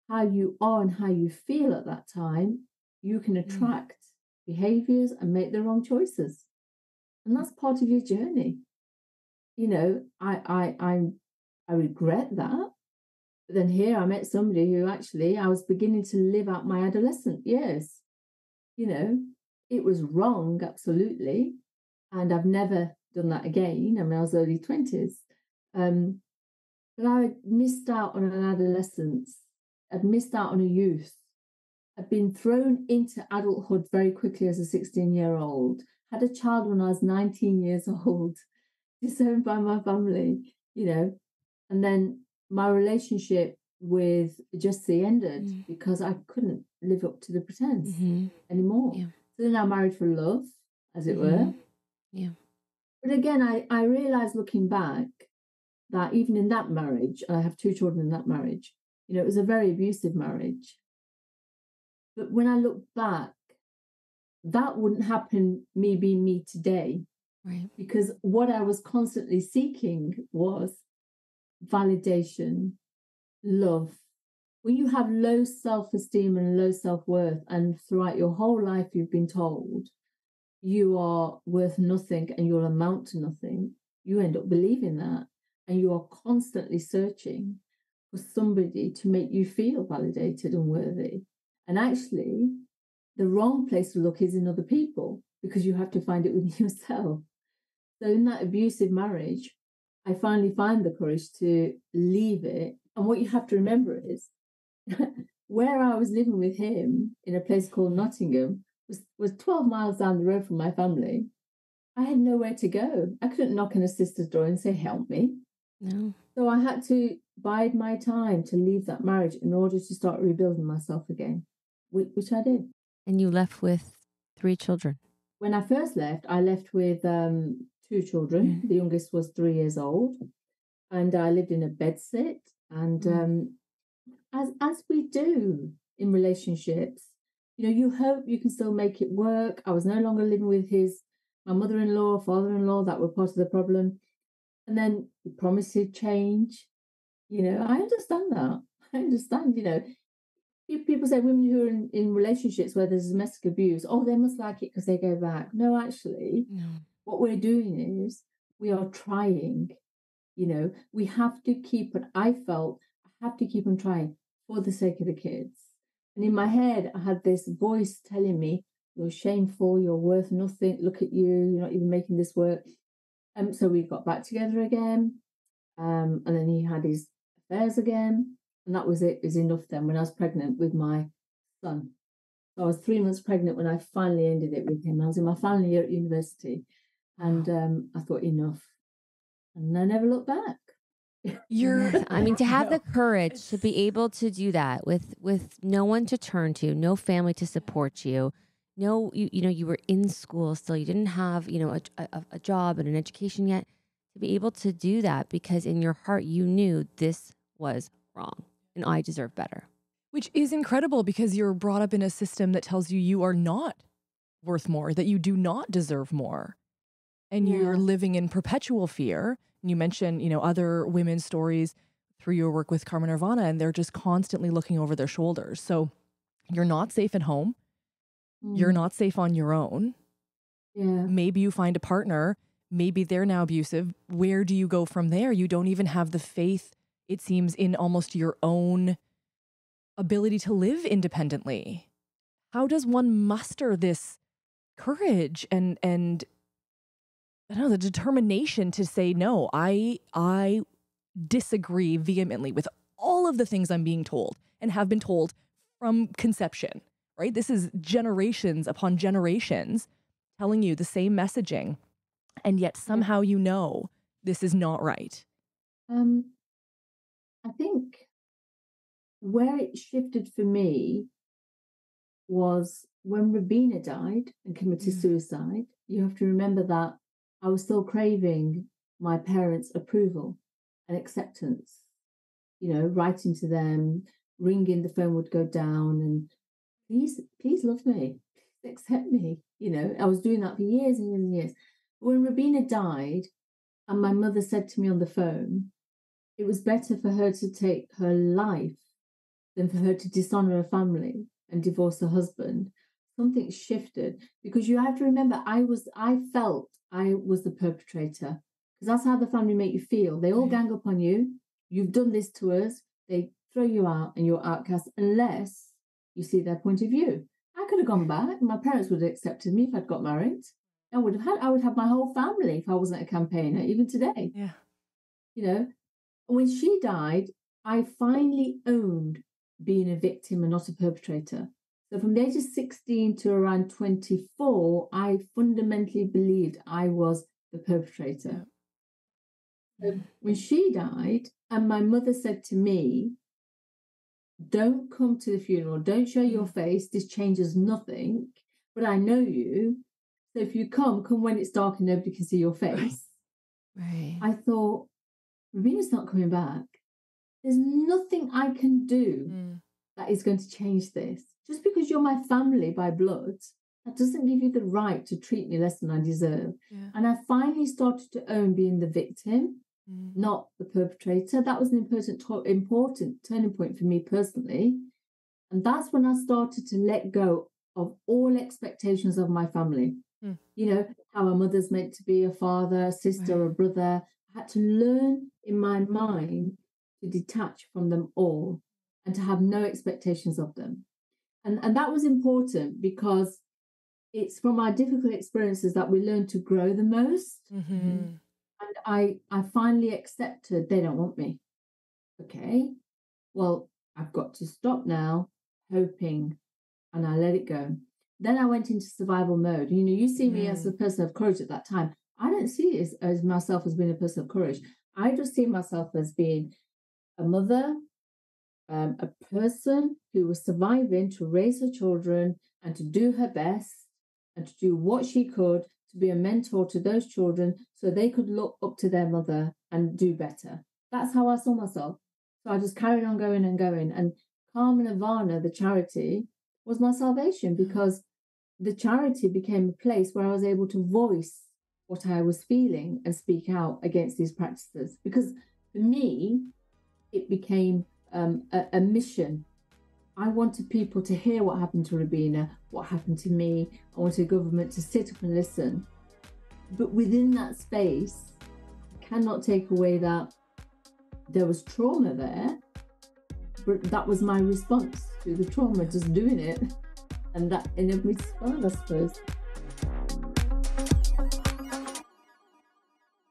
how you are and how you feel at that time, you can attract behaviors and make the wrong choices. And that's part of your journey. You know, I regret that. But then here I met somebody who actually I was beginning to live out my adolescent years. You know, it was wrong, absolutely. And I've never done that again. I mean, I was early 20s. But I missed out on an adolescence. I'd missed out on a youth. I'd been thrown into adulthood very quickly as a 16-year-old. Had a child when I was 19 years old. Disowned by my family, you know. And then my relationship with Jesse ended because I couldn't live up to the pretense anymore. Yeah. So then I married for love, as it were. Yeah. But again, I realised looking back that even in that marriage, and I have two children in that marriage, you know, it was a very abusive marriage. But when I look back, that wouldn't happen me being me today. Right. Because what I was constantly seeking was validation, love. When you have low self-esteem and low self-worth, and throughout your whole life you've been told you are worth nothing and you'll amount to nothing, you end up believing that, and you are constantly searching for somebody to make you feel validated and worthy. And actually, the wrong place to look is in other people, because you have to find it within yourself. So in that abusive marriage, I finally find the courage to leave it. And what you have to remember is where I was living with him in a place called Nottingham was 12 miles down the road from my family. I had nowhere to go. I couldn't knock on a sister's door and say, help me. No. So I had to bide my time to leave that marriage in order to start rebuilding myself again, which I did. And you left with 3 children. When I first left, I left with 2 children. The youngest was 3 years old, and I lived in a bedsit. And as we do in relationships, you know, you hope you can still make it work. I was no longer living with my mother-in-law, father-in-law, that were part of the problem. And then he promised he'd change. You know, I understand that. I understand, you know, If people say women who are in relationships where there's domestic abuse, oh, they must like it because they go back. No, actually, what we're doing is we are trying. You know, we have to keep, and I felt I have to keep on trying for the sake of the kids. And in my head, I had this voice telling me, you're shameful, you're worth nothing, look at you, you're not even making this work. So we got back together again. And then he had his affairs again. And that was it. It was enough then when I was pregnant with my son. I was 3 months pregnant when I finally ended it with him. I was in my final year at university. And I thought, enough. And I never looked back. I mean, to have the courage to be able to do that with no one to turn to, no family to support you. No, you know, you were in school still. You didn't have, you know, a job and an education yet to be able to do that, because in your heart, you knew this was wrong and I deserve better. Which is incredible, because you're brought up in a system that tells you you are not worth more, that you do not deserve more. And you're living in perpetual fear. And you mentioned, you know, other women's stories through your work with Karma Nirvana, and they're just constantly looking over their shoulders. So you're not safe at home. You're not safe on your own. Yeah. Maybe you find a partner. Maybe they're now abusive. Where do you go from there? You don't even have the faith, it seems, in almost your own ability to live independently. How does one muster this courage and I don't know, the determination to say, no, I disagree vehemently with all of the things I'm being told and have been told from conception, right? This is generations upon generations telling you the same messaging. And yet somehow, you know, this is not right. I think where it shifted for me was when Robina died and committed suicide. You have to remember that I was still craving my parents' approval and acceptance, you know, writing to them, ringing, the phone would go down and please love me, accept me. You know, I was doing that for years and years and years. But when Robina died and my mother said to me on the phone, it was better for her to take her life than for her to dishonor her family and divorce her husband. Something shifted, because you have to remember, I felt I was the perpetrator, because that's how the family make you feel. They all gang up on you. You've done this to us. They throw you out and you're outcast unless you see their point of view. I could have gone back. My parents would have accepted me if I'd got married. I would have my whole family if I wasn't a campaigner, even today. Yeah. You know, when she died, I finally owned being a victim and not a perpetrator. So from the age of 16 to around 24, I fundamentally believed I was the perpetrator. So when she died, and my mother said to me, don't come to the funeral, don't show your face, this changes nothing, but I know you. So if you come when it's dark and nobody can see your face. Right. I thought, Robina's not coming back. There's nothing I can do that is going to change this. Just because you're my family by blood, that doesn't give you the right to treat me less than I deserve. Yeah. And I finally started to own being the victim, not the perpetrator. That was an important turning point for me personally. And that's when I started to let go of all expectations of my family. You know, how a mother's meant to be, a father, a sister, a brother. I had to learn in my mind to detach from them all and to have no expectations of them. And that was important, because it's from our difficult experiences that we learn to grow the most. And I finally accepted, they don't want me. Okay, well, I've got to stop now hoping, and I let it go. Then I went into survival mode. You know, you see me as a person of courage at that time. I don't see it as myself as being a person of courage. I just see myself as being a mother, a person who was surviving to raise her children and to do her best and to do what she could to be a mentor to those children so they could look up to their mother and do better. That's how I saw myself. So I just carried on going and going. And Karma Nirvana, the charity, was my salvation, because the charity became a place where I was able to voice what I was feeling and speak out against these practices. Because for me, it became a mission I wanted people to hear what happened to Robina, what happened to me. I wanted government to sit up and listen. But within that space, I cannot take away that there was trauma there, but that was my response to the trauma, just doing it. And that enabled me to smile, I suppose.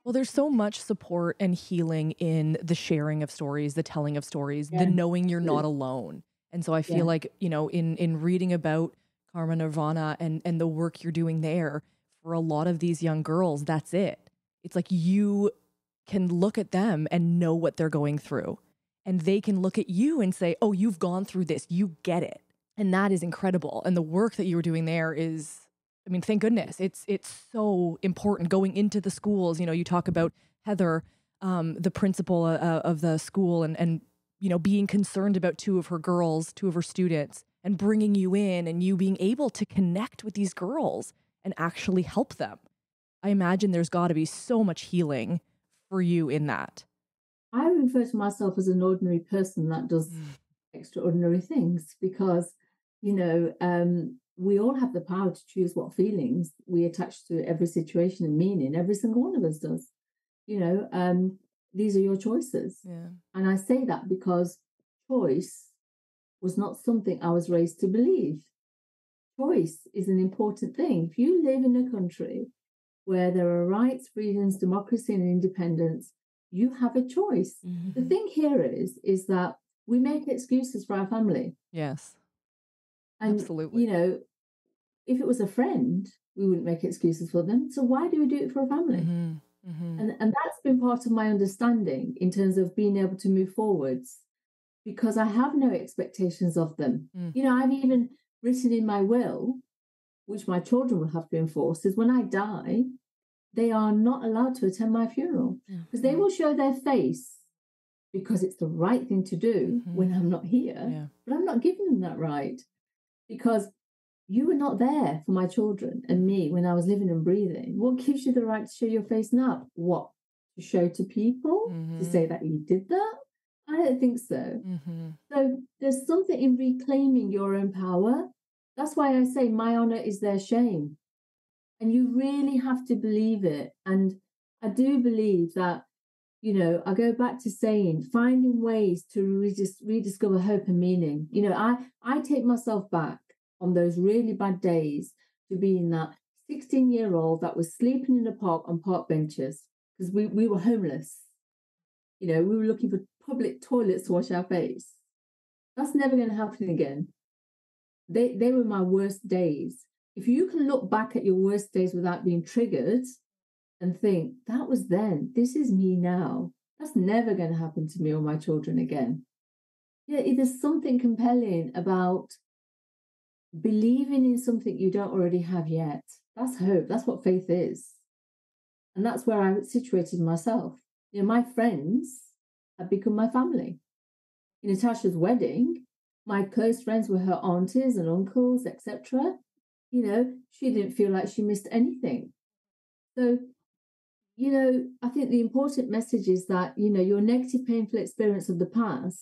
Well, there's so much support and healing in the sharing of stories, the telling of stories, the knowing you're not alone. And so I feel like, you know, in reading about Karma Nirvana and the work you're doing there, for a lot of these young girls, that's it. It's like you can look at them and know what they're going through. And they can look at you and say, oh, you've gone through this. You get it. And that is incredible. And the work that you were doing there is, I mean, thank goodness. It's so important going into the schools. You know, you talk about Heather, the principal of the school, and you know, being concerned about two of her students, and bringing you in and you being able to connect with these girls and actually help them. I imagine there's got to be so much healing for you in that. I refer to myself as an ordinary person that does extraordinary things, because, you know, we all have the power to choose what feelings we attach to every situation and meaning. Every single one of us does. You know, these are your choices. Yeah. And I say that because choice was not something I was raised to believe. Choice is an important thing. If you live in a country where there are rights, freedoms, democracy, and independence, you have a choice. Mm-hmm. The thing here is that we make excuses for our family. Yes. And, absolutely. You know, if it was a friend, we wouldn't make excuses for them. So why do we do it for a family? Mm-hmm. Mm-hmm. And that's been part of my understanding in terms of being able to move forwards, because I have no expectations of them. Mm. You know, I've even written in my will, which my children will have to enforce, is when I die, they are not allowed to attend my funeral, because they will show their face because it's the right thing to do when I'm not here. Yeah. But I'm not giving them that right, because you were not there for my children and me when I was living and breathing. What gives you the right to show your face now? What? To show to people? To say that you did that? I don't think so. So there's something in reclaiming your own power. That's why I say my honor is their shame. And you really have to believe it. And I do believe that, you know, I go back to saying, finding ways to rediscover hope and meaning. You know, I take myself back on those really bad days to being that 16-year-old that was sleeping in a park on park benches, because we were homeless. You know, we were looking for public toilets to wash our face. That's never going to happen again. They were my worst days. If you can look back at your worst days without being triggered and think, that was then, this is me now. That's never going to happen to me or my children again. Yeah, there's something compelling about believing in something you don't already have yet. That's hope. That's what faith is. And that's where I situated myself. You know, my friends have become my family. In Natasha's wedding, my close friends were her aunties and uncles, etc. You know, she didn't feel like she missed anything. So, you know, I think the important message is that, you know, your negative, painful experience of the past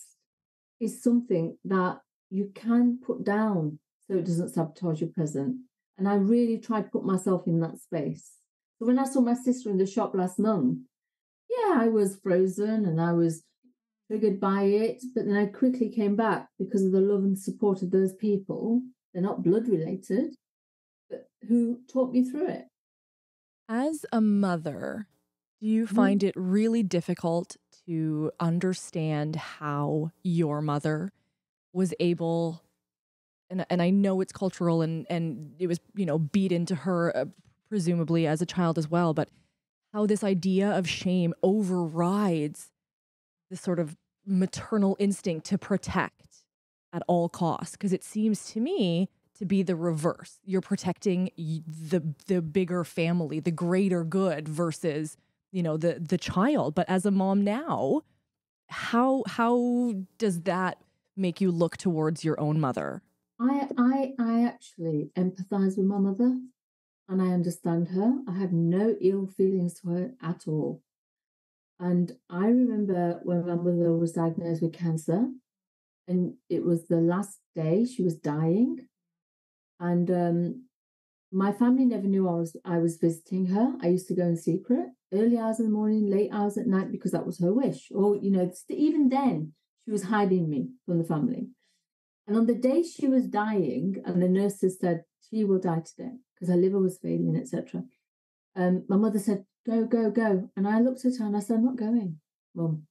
is something that you can put down so it doesn't sabotage your present. And I really tried to put myself in that space. So when I saw my sister in the shop last month, yeah, I was frozen and I was triggered by it. But then I quickly came back because of the love and support of those people. They're not blood related, but who taught me through it. As a mother, do you find it really difficult to understand how your mother was able, and I know it's cultural and it was, you know, beat into her presumably as a child as well, but how this idea of shame overrides this sort of maternal instinct to protect at all costs? Because it seems to me to be the reverse. You're protecting the bigger family, the greater good versus, you know, the child. But as a mom now, how does that make you look towards your own mother? I actually empathize with my mother, and I understand her. I have no ill feelings to her at all. And I remember when my mother was diagnosed with cancer, and it was the last day she was dying. And my family never knew I was visiting her. I used to go in secret, early hours in the morning, late hours at night, because that was her wish. Or, you know, even then, she was hiding me from the family. And on the day she was dying, and the nurses said, she will die today because her liver was failing, etc. My mother said, go, go, go. And I looked at her and I said, I'm not going, Mum.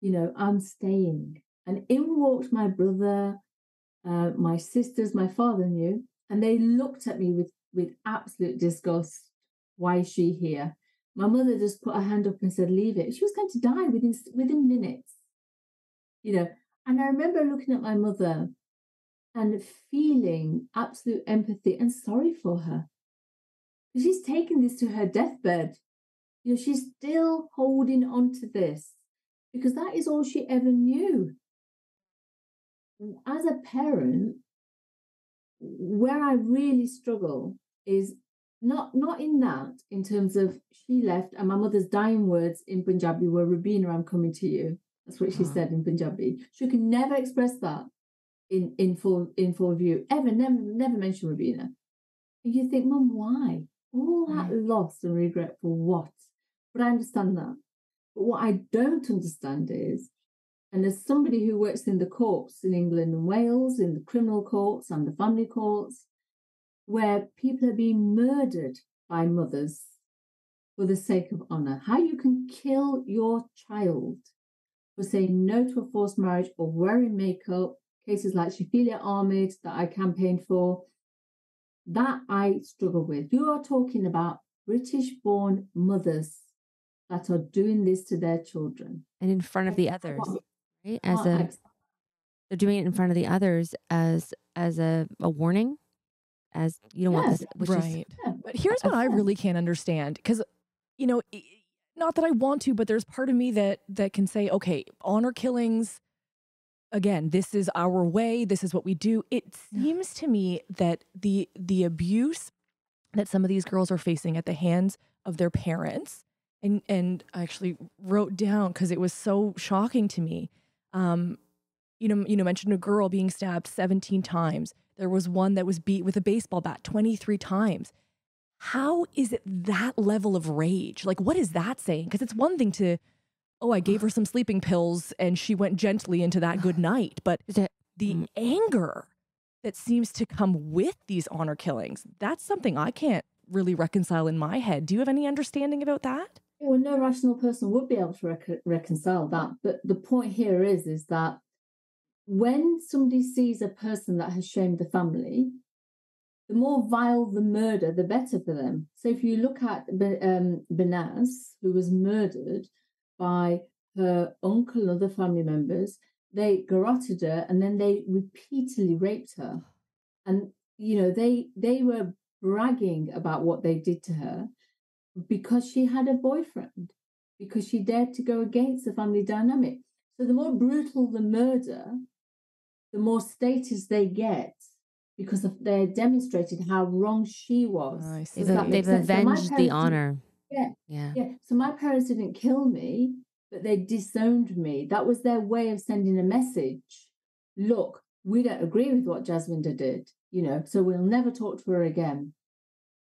You know, I'm staying. And in walked my brother, my sisters, my father knew, and they looked at me with absolute disgust. Why is she here? My mother just put her hand up and said, leave it. She was going to die within minutes, you know. And I remember looking at my mother and feeling absolute empathy and sorry for her. She's taken this to her deathbed. You know, she's still holding on to this because that is all she ever knew. As a parent, where I really struggle is not in that, in terms of she left, and my mother's dying words in Punjabi were, Robina, I'm coming to you. That's what she said in Punjabi. She could never express that in full view, ever, never mention Robina. And you think, Mum, why? All that loss and regret for what? But I understand that. But what I don't understand is, and as somebody who works in the courts in England and Wales, in the criminal courts and the family courts, where people are being murdered by mothers for the sake of honour, how you can kill your child for saying no to a forced marriage or wearing makeup, cases like Shafilea Ahmed that I campaigned for, that I struggle with. You are talking about British-born mothers that are doing this to their children. And in front of the others. Right? They're doing it in front of the others as a warning, as you don't want this, which right. Is, but here's what I really can't understand, because, you know, not that I want to, but there's part of me that can say, okay, honor killings, again, this is our way, this is what we do. It seems to me that the abuse that some of these girls are facing at the hands of their parents, and I actually wrote down, because it was so shocking to me, you know, mentioned a girl being stabbed 17 times. There was one that was beat with a baseball bat 23 times. How is it that level of rage? Like, what is that saying? Because it's one thing to, oh, I gave her some sleeping pills and she went gently into that good night. But the anger that seems to come with these honor killings, that's something I can't really reconcile in my head. Do you have any understanding about that? Well, no rational person would be able to reconcile that. But the point here is that when somebody sees a person that has shamed the family, the more vile the murder, the better for them. So if you look at Banaz, who was murdered by her uncle and other family members, they garroted her and then they repeatedly raped her. And, you know, they were bragging about what they did to her because she had a boyfriend, because she dared to go against the family dynamic. So the more brutal the murder, the more status they get because they demonstrated how wrong she was. Oh, I see. They've avenged the honor. Yeah. So my parents didn't kill me, but they disowned me. That was their way of sending a message. Look, we don't agree with what Jasvinder did, you know, so we'll never talk to her again.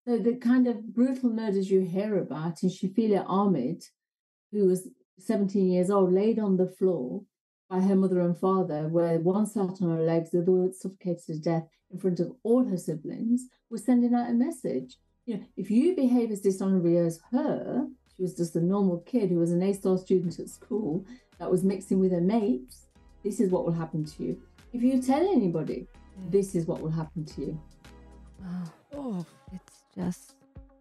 So the kind of brutal murders you hear about, and Shafilea Ahmed, who was 17 years old, laid on the floor by her mother and father, where one sat on her legs, the other suffocated to death in front of all her siblings, was sending out a message. You know, if you behave as dishonorably as her, she was just a normal kid who was an A-star student at school that was mixing with her mates, this is what will happen to you. If you tell anybody, this is what will happen to you. Oh, it's just,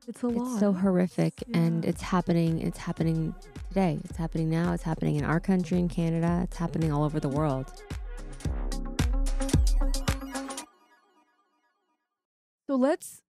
it's a lot. It's so horrific, and it's happening today, it's happening now, it's happening in our country, in Canada, it's happening all over the world. So let's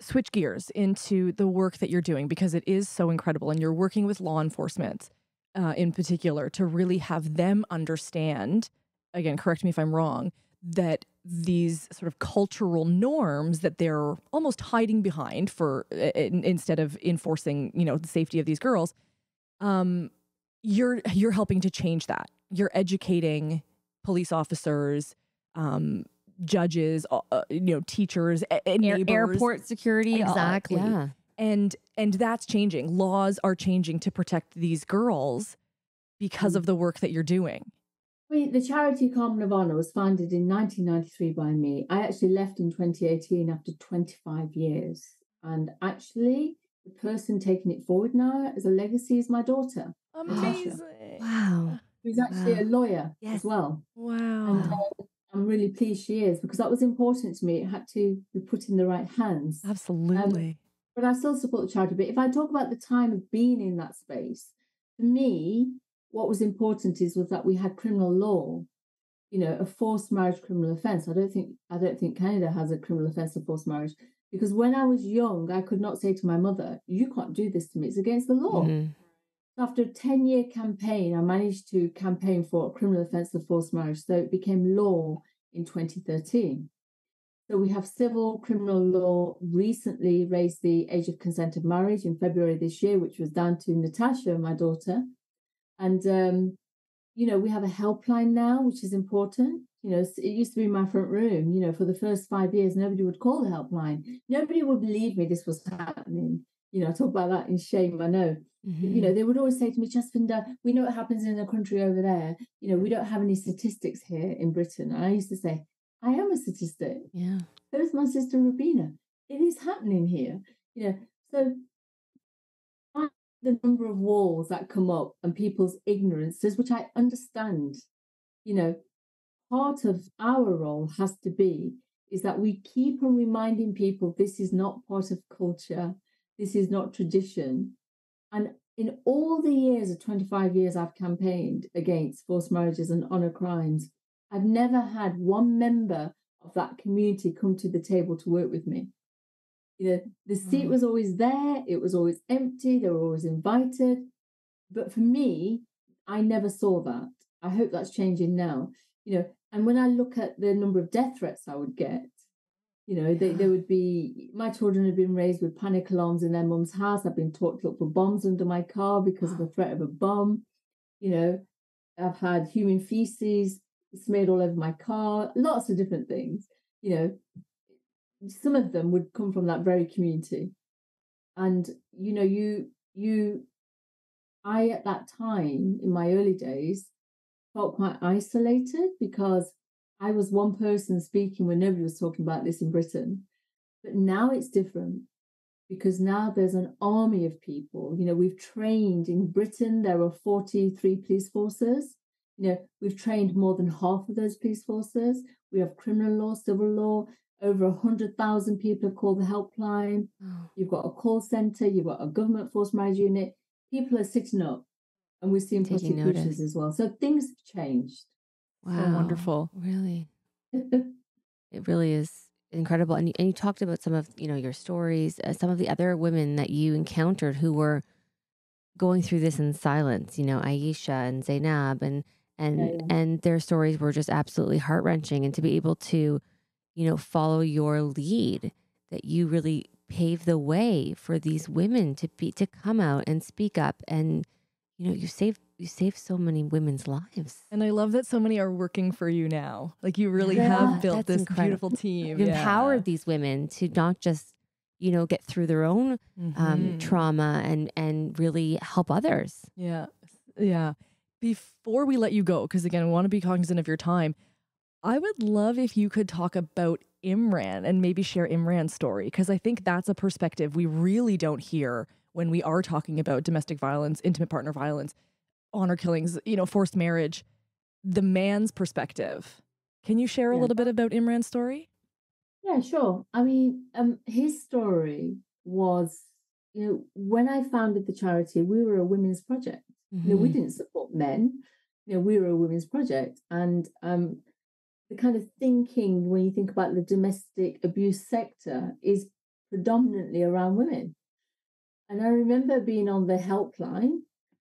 switch gears into the work that you're doing, because it is so incredible, and you're working with law enforcement in particular to really have them understand, again, correct me if I'm wrong, that these sort of cultural norms that they're almost hiding behind for instead of enforcing, you know, the safety of these girls, you're helping to change that. You're educating police officers, judges, teachers, neighbors. Airport security. Exactly. Yeah. And that's changing. Laws are changing to protect these girls because of the work that you're doing. The charity Karma Nirvana was founded in 1993 by me. I actually left in 2018 after 25 years. And actually, the person taking it forward now as a legacy is my daughter. Amazing. Natasha. Wow. Who's actually a lawyer as well. Wow. And I'm really pleased she is, because that was important to me. It had to be put in the right hands. Absolutely. But I still support the charity. But if I talk about the time of being in that space, for me, what was important was that we had criminal law, a forced marriage criminal offence. I don't think Canada has a criminal offence of forced marriage, because when I was young, I could not say to my mother, "You can't do this to me. It's against the law." Mm-hmm. After a 10-year campaign, I managed to campaign for a criminal offence of forced marriage, so it became law in 2013. So we have civil criminal law recently raised the age of consent of marriage in February this year, which was down to Natasha, my daughter. And, we have a helpline now, which is important. It used to be my front room. For the first 5 years, nobody would call the helpline. Nobody would believe me this was happening. I talk about that in shame, I know. Mm-hmm. They would always say to me, "Jasvinder, we know what happens in the country over there. We don't have any statistics here in Britain." And I used to say, "I am a statistic." Yeah. So is my sister, Robina. It is happening here. So the number of walls that come up and people's ignorances, which I understand, part of our role has to be is that we keep on reminding people this is not part of culture, this is not tradition. And in all the years of 25 years I've campaigned against forced marriages and honour crimes, I've never had one member of that community come to the table to work with me. The seat was always there. It was always empty. They were always invited. But for me, I never saw that. I hope that's changing now. And when I look at the number of death threats I would get, they would be, my children have been raised with panic alarms in their mum's house. I've been taught to look for bombs under my car because of the threat of a bomb. I've had human feces smeared all over my car, lots of different things, Some of them would come from that very community. And, I at that time in my early days felt quite isolated because I was one person speaking when nobody was talking about this in Britain. But now it's different, because now there's an army of people. We've trained in Britain, there are 43 police forces. We've trained more than half of those police forces. We have criminal law, civil law. Over 100,000 people have called the helpline. You've got a call centre. You've got a government forced marriage unit. People are sitting up, and we're seeing prosecutions as well. So things have changed. Wow. So wonderful. Really. It really is incredible. And you talked about some of, your stories, some of the other women that you encountered who were going through this in silence, Aisha and Zainab and their stories were just absolutely heart-wrenching. And to be able to follow your lead, that you really pave the way for these women to come out and speak up. And, you save so many women's lives. And I love that so many are working for you now. Like you really have built this incredible beautiful team. You've empowered these women to not just, get through their own trauma and really help others. Yeah. Yeah. Before we let you go, because again, I want to be cognizant of your time, I would love if you could talk about Imran and maybe share Imran's story, because I think that's a perspective we really don't hear when we are talking about domestic violence, intimate partner violence, honor killings, forced marriage, the man's perspective. Can you share a little bit about Imran's story? Yeah, sure. I mean, his story was, when I founded the charity, we were a women's project. Mm-hmm. We didn't support men. We were a women's project. And, the kind of thinking when you think about the domestic abuse sector is predominantly around women. And I remember being on the helpline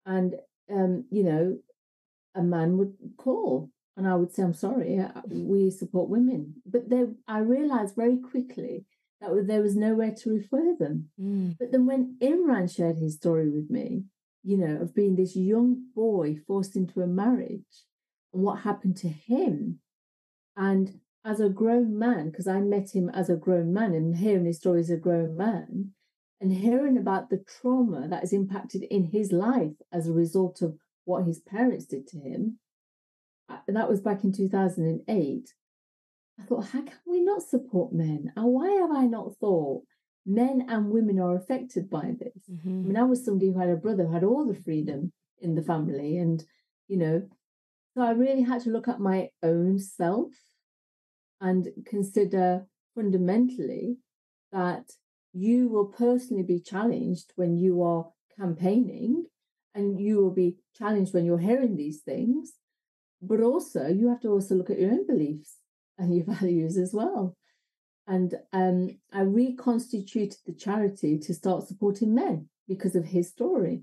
and, a man would call and I would say, "I'm sorry, we support women." But I realized very quickly that there was nowhere to refer them. Mm. But then when Imran shared his story with me, of being this young boy forced into a marriage, and what happened to him. And as a grown man, because I met him as a grown man and hearing his story as a grown man, and hearing about the trauma that is impacted in his life as a result of what his parents did to him, that was back in 2008. I thought, how can we not support men? And why have I not thought men and women are affected by this? Mm-hmm. I mean, I was somebody who had a brother who had all the freedom in the family. And, you know, so I really had to look at my own self and consider fundamentally that you will personally be challenged when you are campaigning, and you will be challenged when you're hearing these things. But also, you have to also look at your own beliefs and your values as well. And I reconstituted the charity to start supporting men because of his story.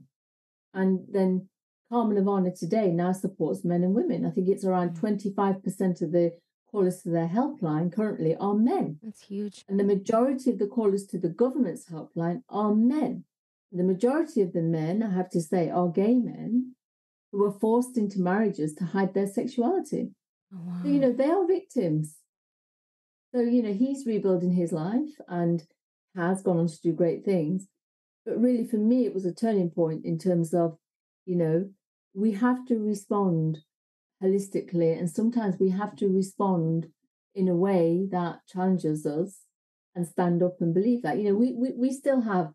And then Karma Nirvana today now supports men and women. I think it's around 25% of the callers to their helpline currently are men. That's huge. And the majority of the callers to the government's helpline are men. The majority of the men, I have to say, are gay men who were forced into marriages to hide their sexuality. Oh, wow. So, you know, they are victims. So, you know, he's rebuilding his life and has gone on to do great things. But really, for me, it was a turning point in terms of, you know, we have to respond holistically. And sometimes we have to respond in a way that challenges us and stand up and believe that. You know, we still have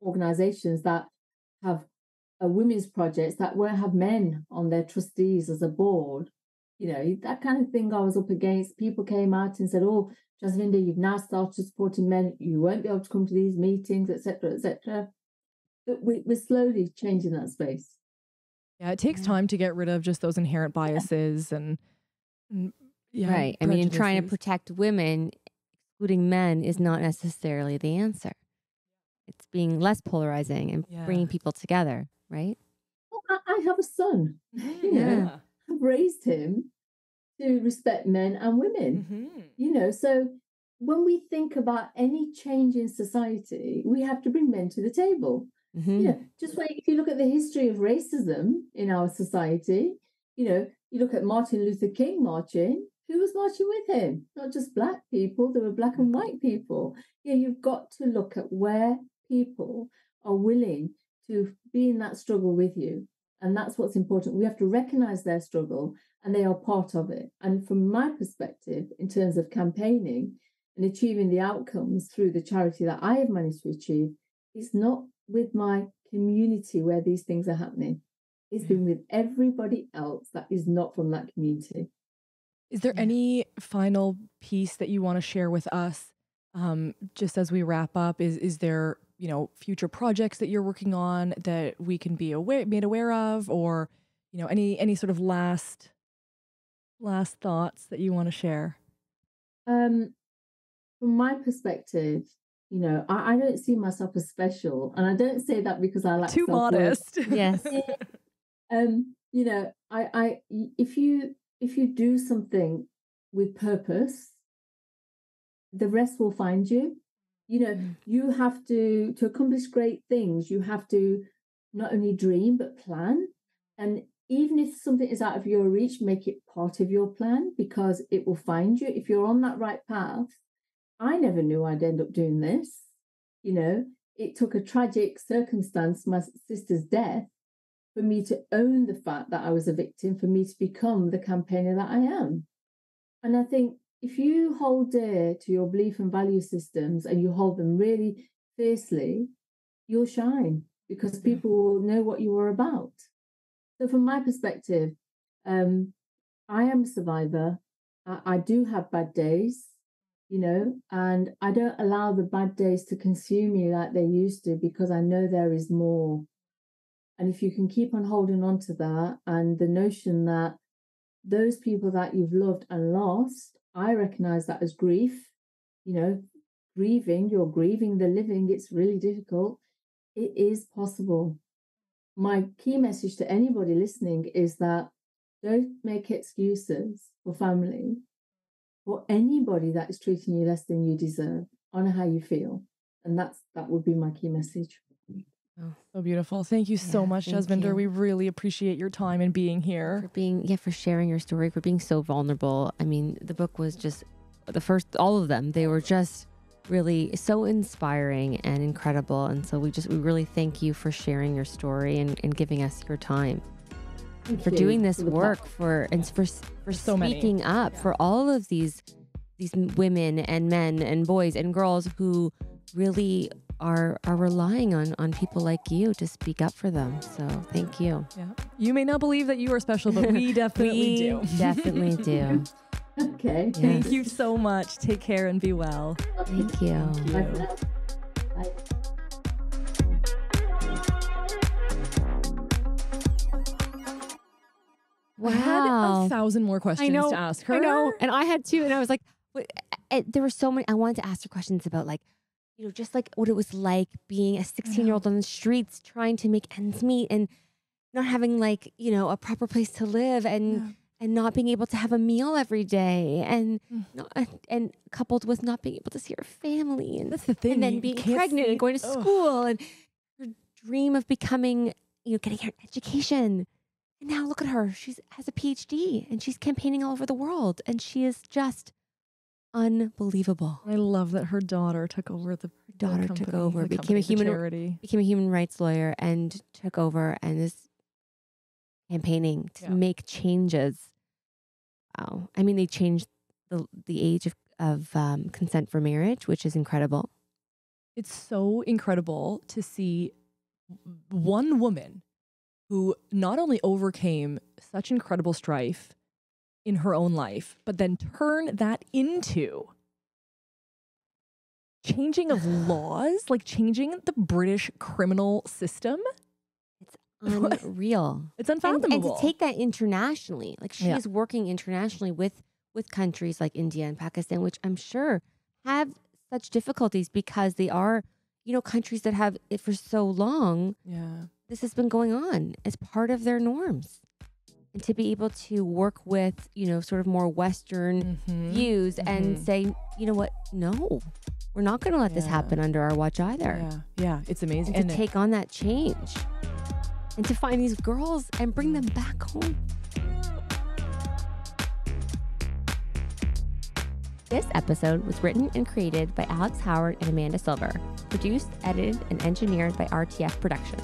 organizations that have women's projects that will have men on their trustees as a board. You know, that kind of thing I was up against. People came out and said, oh, Jasvinder, you've now started supporting men. You won't be able to come to these meetings, etc., etc. But we're slowly changing that space. Yeah, it takes time to get rid of just those inherent biases and yeah, right. I mean, trying to protect women, excluding men, is not necessarily the answer. It's being less polarizing and bringing people together, right? Well, I have a son. You know, I've raised him to respect men and women. Mm-hmm. You know, so when we think about any change in society, we have to bring men to the table. Mm-hmm. You know, just like if you look at the history of racism in our society, you know, you look at Martin Luther King marching. Who was marching with him? Not just black people. There were black and white people. You know, you've got to look at where people are willing to be in that struggle with you. And that's what's important. We have to recognize their struggle and they are part of it. And from my perspective, in terms of campaigning and achieving the outcomes through the charity that I have managed to achieve, it's not with my community where these things are happening. It's been with everybody else that is not from that community. Is there any final piece that you want to share with us just as we wrap up? Is there, you know, future projects that you're working on that we can be made aware of, or, you know, any sort of last thoughts that you want to share? From my perspective, you know, I don't see myself as special, and I don't say that because I like too modest. Yes. You know, if you do something with purpose, the rest will find you. You know, you have to accomplish great things. You have to not only dream, but plan. And even if something is out of your reach, make it part of your plan, because it will find you. If you're on that right path, I never knew I'd end up doing this. You know, it took a tragic circumstance, my sister's death, for me to own the fact that I was a victim, for me to become the campaigner that I am. And I think if you hold dear to your belief and value systems and you hold them really fiercely, you'll shine, because people will know what you are about. So from my perspective, I am a survivor. I do have bad days, you know, and I don't allow the bad days to consume me like they used to, because I know there is more. And if you can keep on holding on to that, and the notion that those people that you've loved and lost, I recognize that as grief, you know, you're grieving the living, it's really difficult. It is possible. My key message to anybody listening is that don't make excuses for family or anybody that is treating you less than you deserve. Honor how you feel. And that would be my key message. Oh, so beautiful. Thank you so much, Jasvinder. We really appreciate your time and being here. For being, for sharing your story, for being so vulnerable. I mean, the book was just, the first, all of them, they were just really so inspiring and incredible. And so we really thank you for sharing your story and giving us your time. For doing this work, for speaking up for all of these women and men and boys and girls who really are relying on people like you to speak up for them. So thank you. Yeah. You may not believe that you are special, but we definitely definitely do. Okay. Yes. Thank you so much. Take care and be well. Thank you. Thank you. Bye. Wow. I had 1,000 more questions to ask her. I know. And I had two. And I was like, there were so many. I wanted to ask her questions about, like, you know, just like what it was like being a 16-year-old on the streets trying to make ends meet and not having, like, you know, a proper place to live and not being able to have a meal every day and coupled with not being able to see her family. And that's the thing. And then being pregnant and going to school and her dream of becoming, you know, getting her education. And now look at her. She has a PhD and she's campaigning all over the world. And she is just unbelievable. I love that her daughter took over the company, took over, became a human rights lawyer and took over and is campaigning to make changes. Wow. I mean, they changed the age of consent for marriage, which is incredible. It's so incredible to see one woman who not only overcame such incredible strife in her own life, but then turn that into changing of laws, like changing the British criminal system. It's unreal. It's unfathomable. And to take that internationally, like she's working internationally with countries like India and Pakistan, which I'm sure have such difficulties because they are, you know, countries that have it for so long. Yeah. This has been going on as part of their norms. And to be able to work with, you know, sort of more Western views and say, you know what, no, we're not going to let this happen under our watch either. Yeah, it's amazing. And to take on that change and to find these girls and bring them back home. This episode was written and created by Alex Howard and Amanda Silver, produced, edited, and engineered by RTF Productions.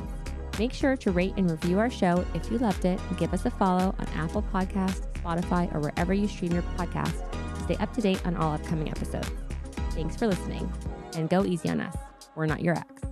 Make sure to rate and review our show if you loved it and give us a follow on Apple Podcasts, Spotify, or wherever you stream your podcast to stay up to date on all upcoming episodes. Thanks for listening, and go easy on us. We're not your ex.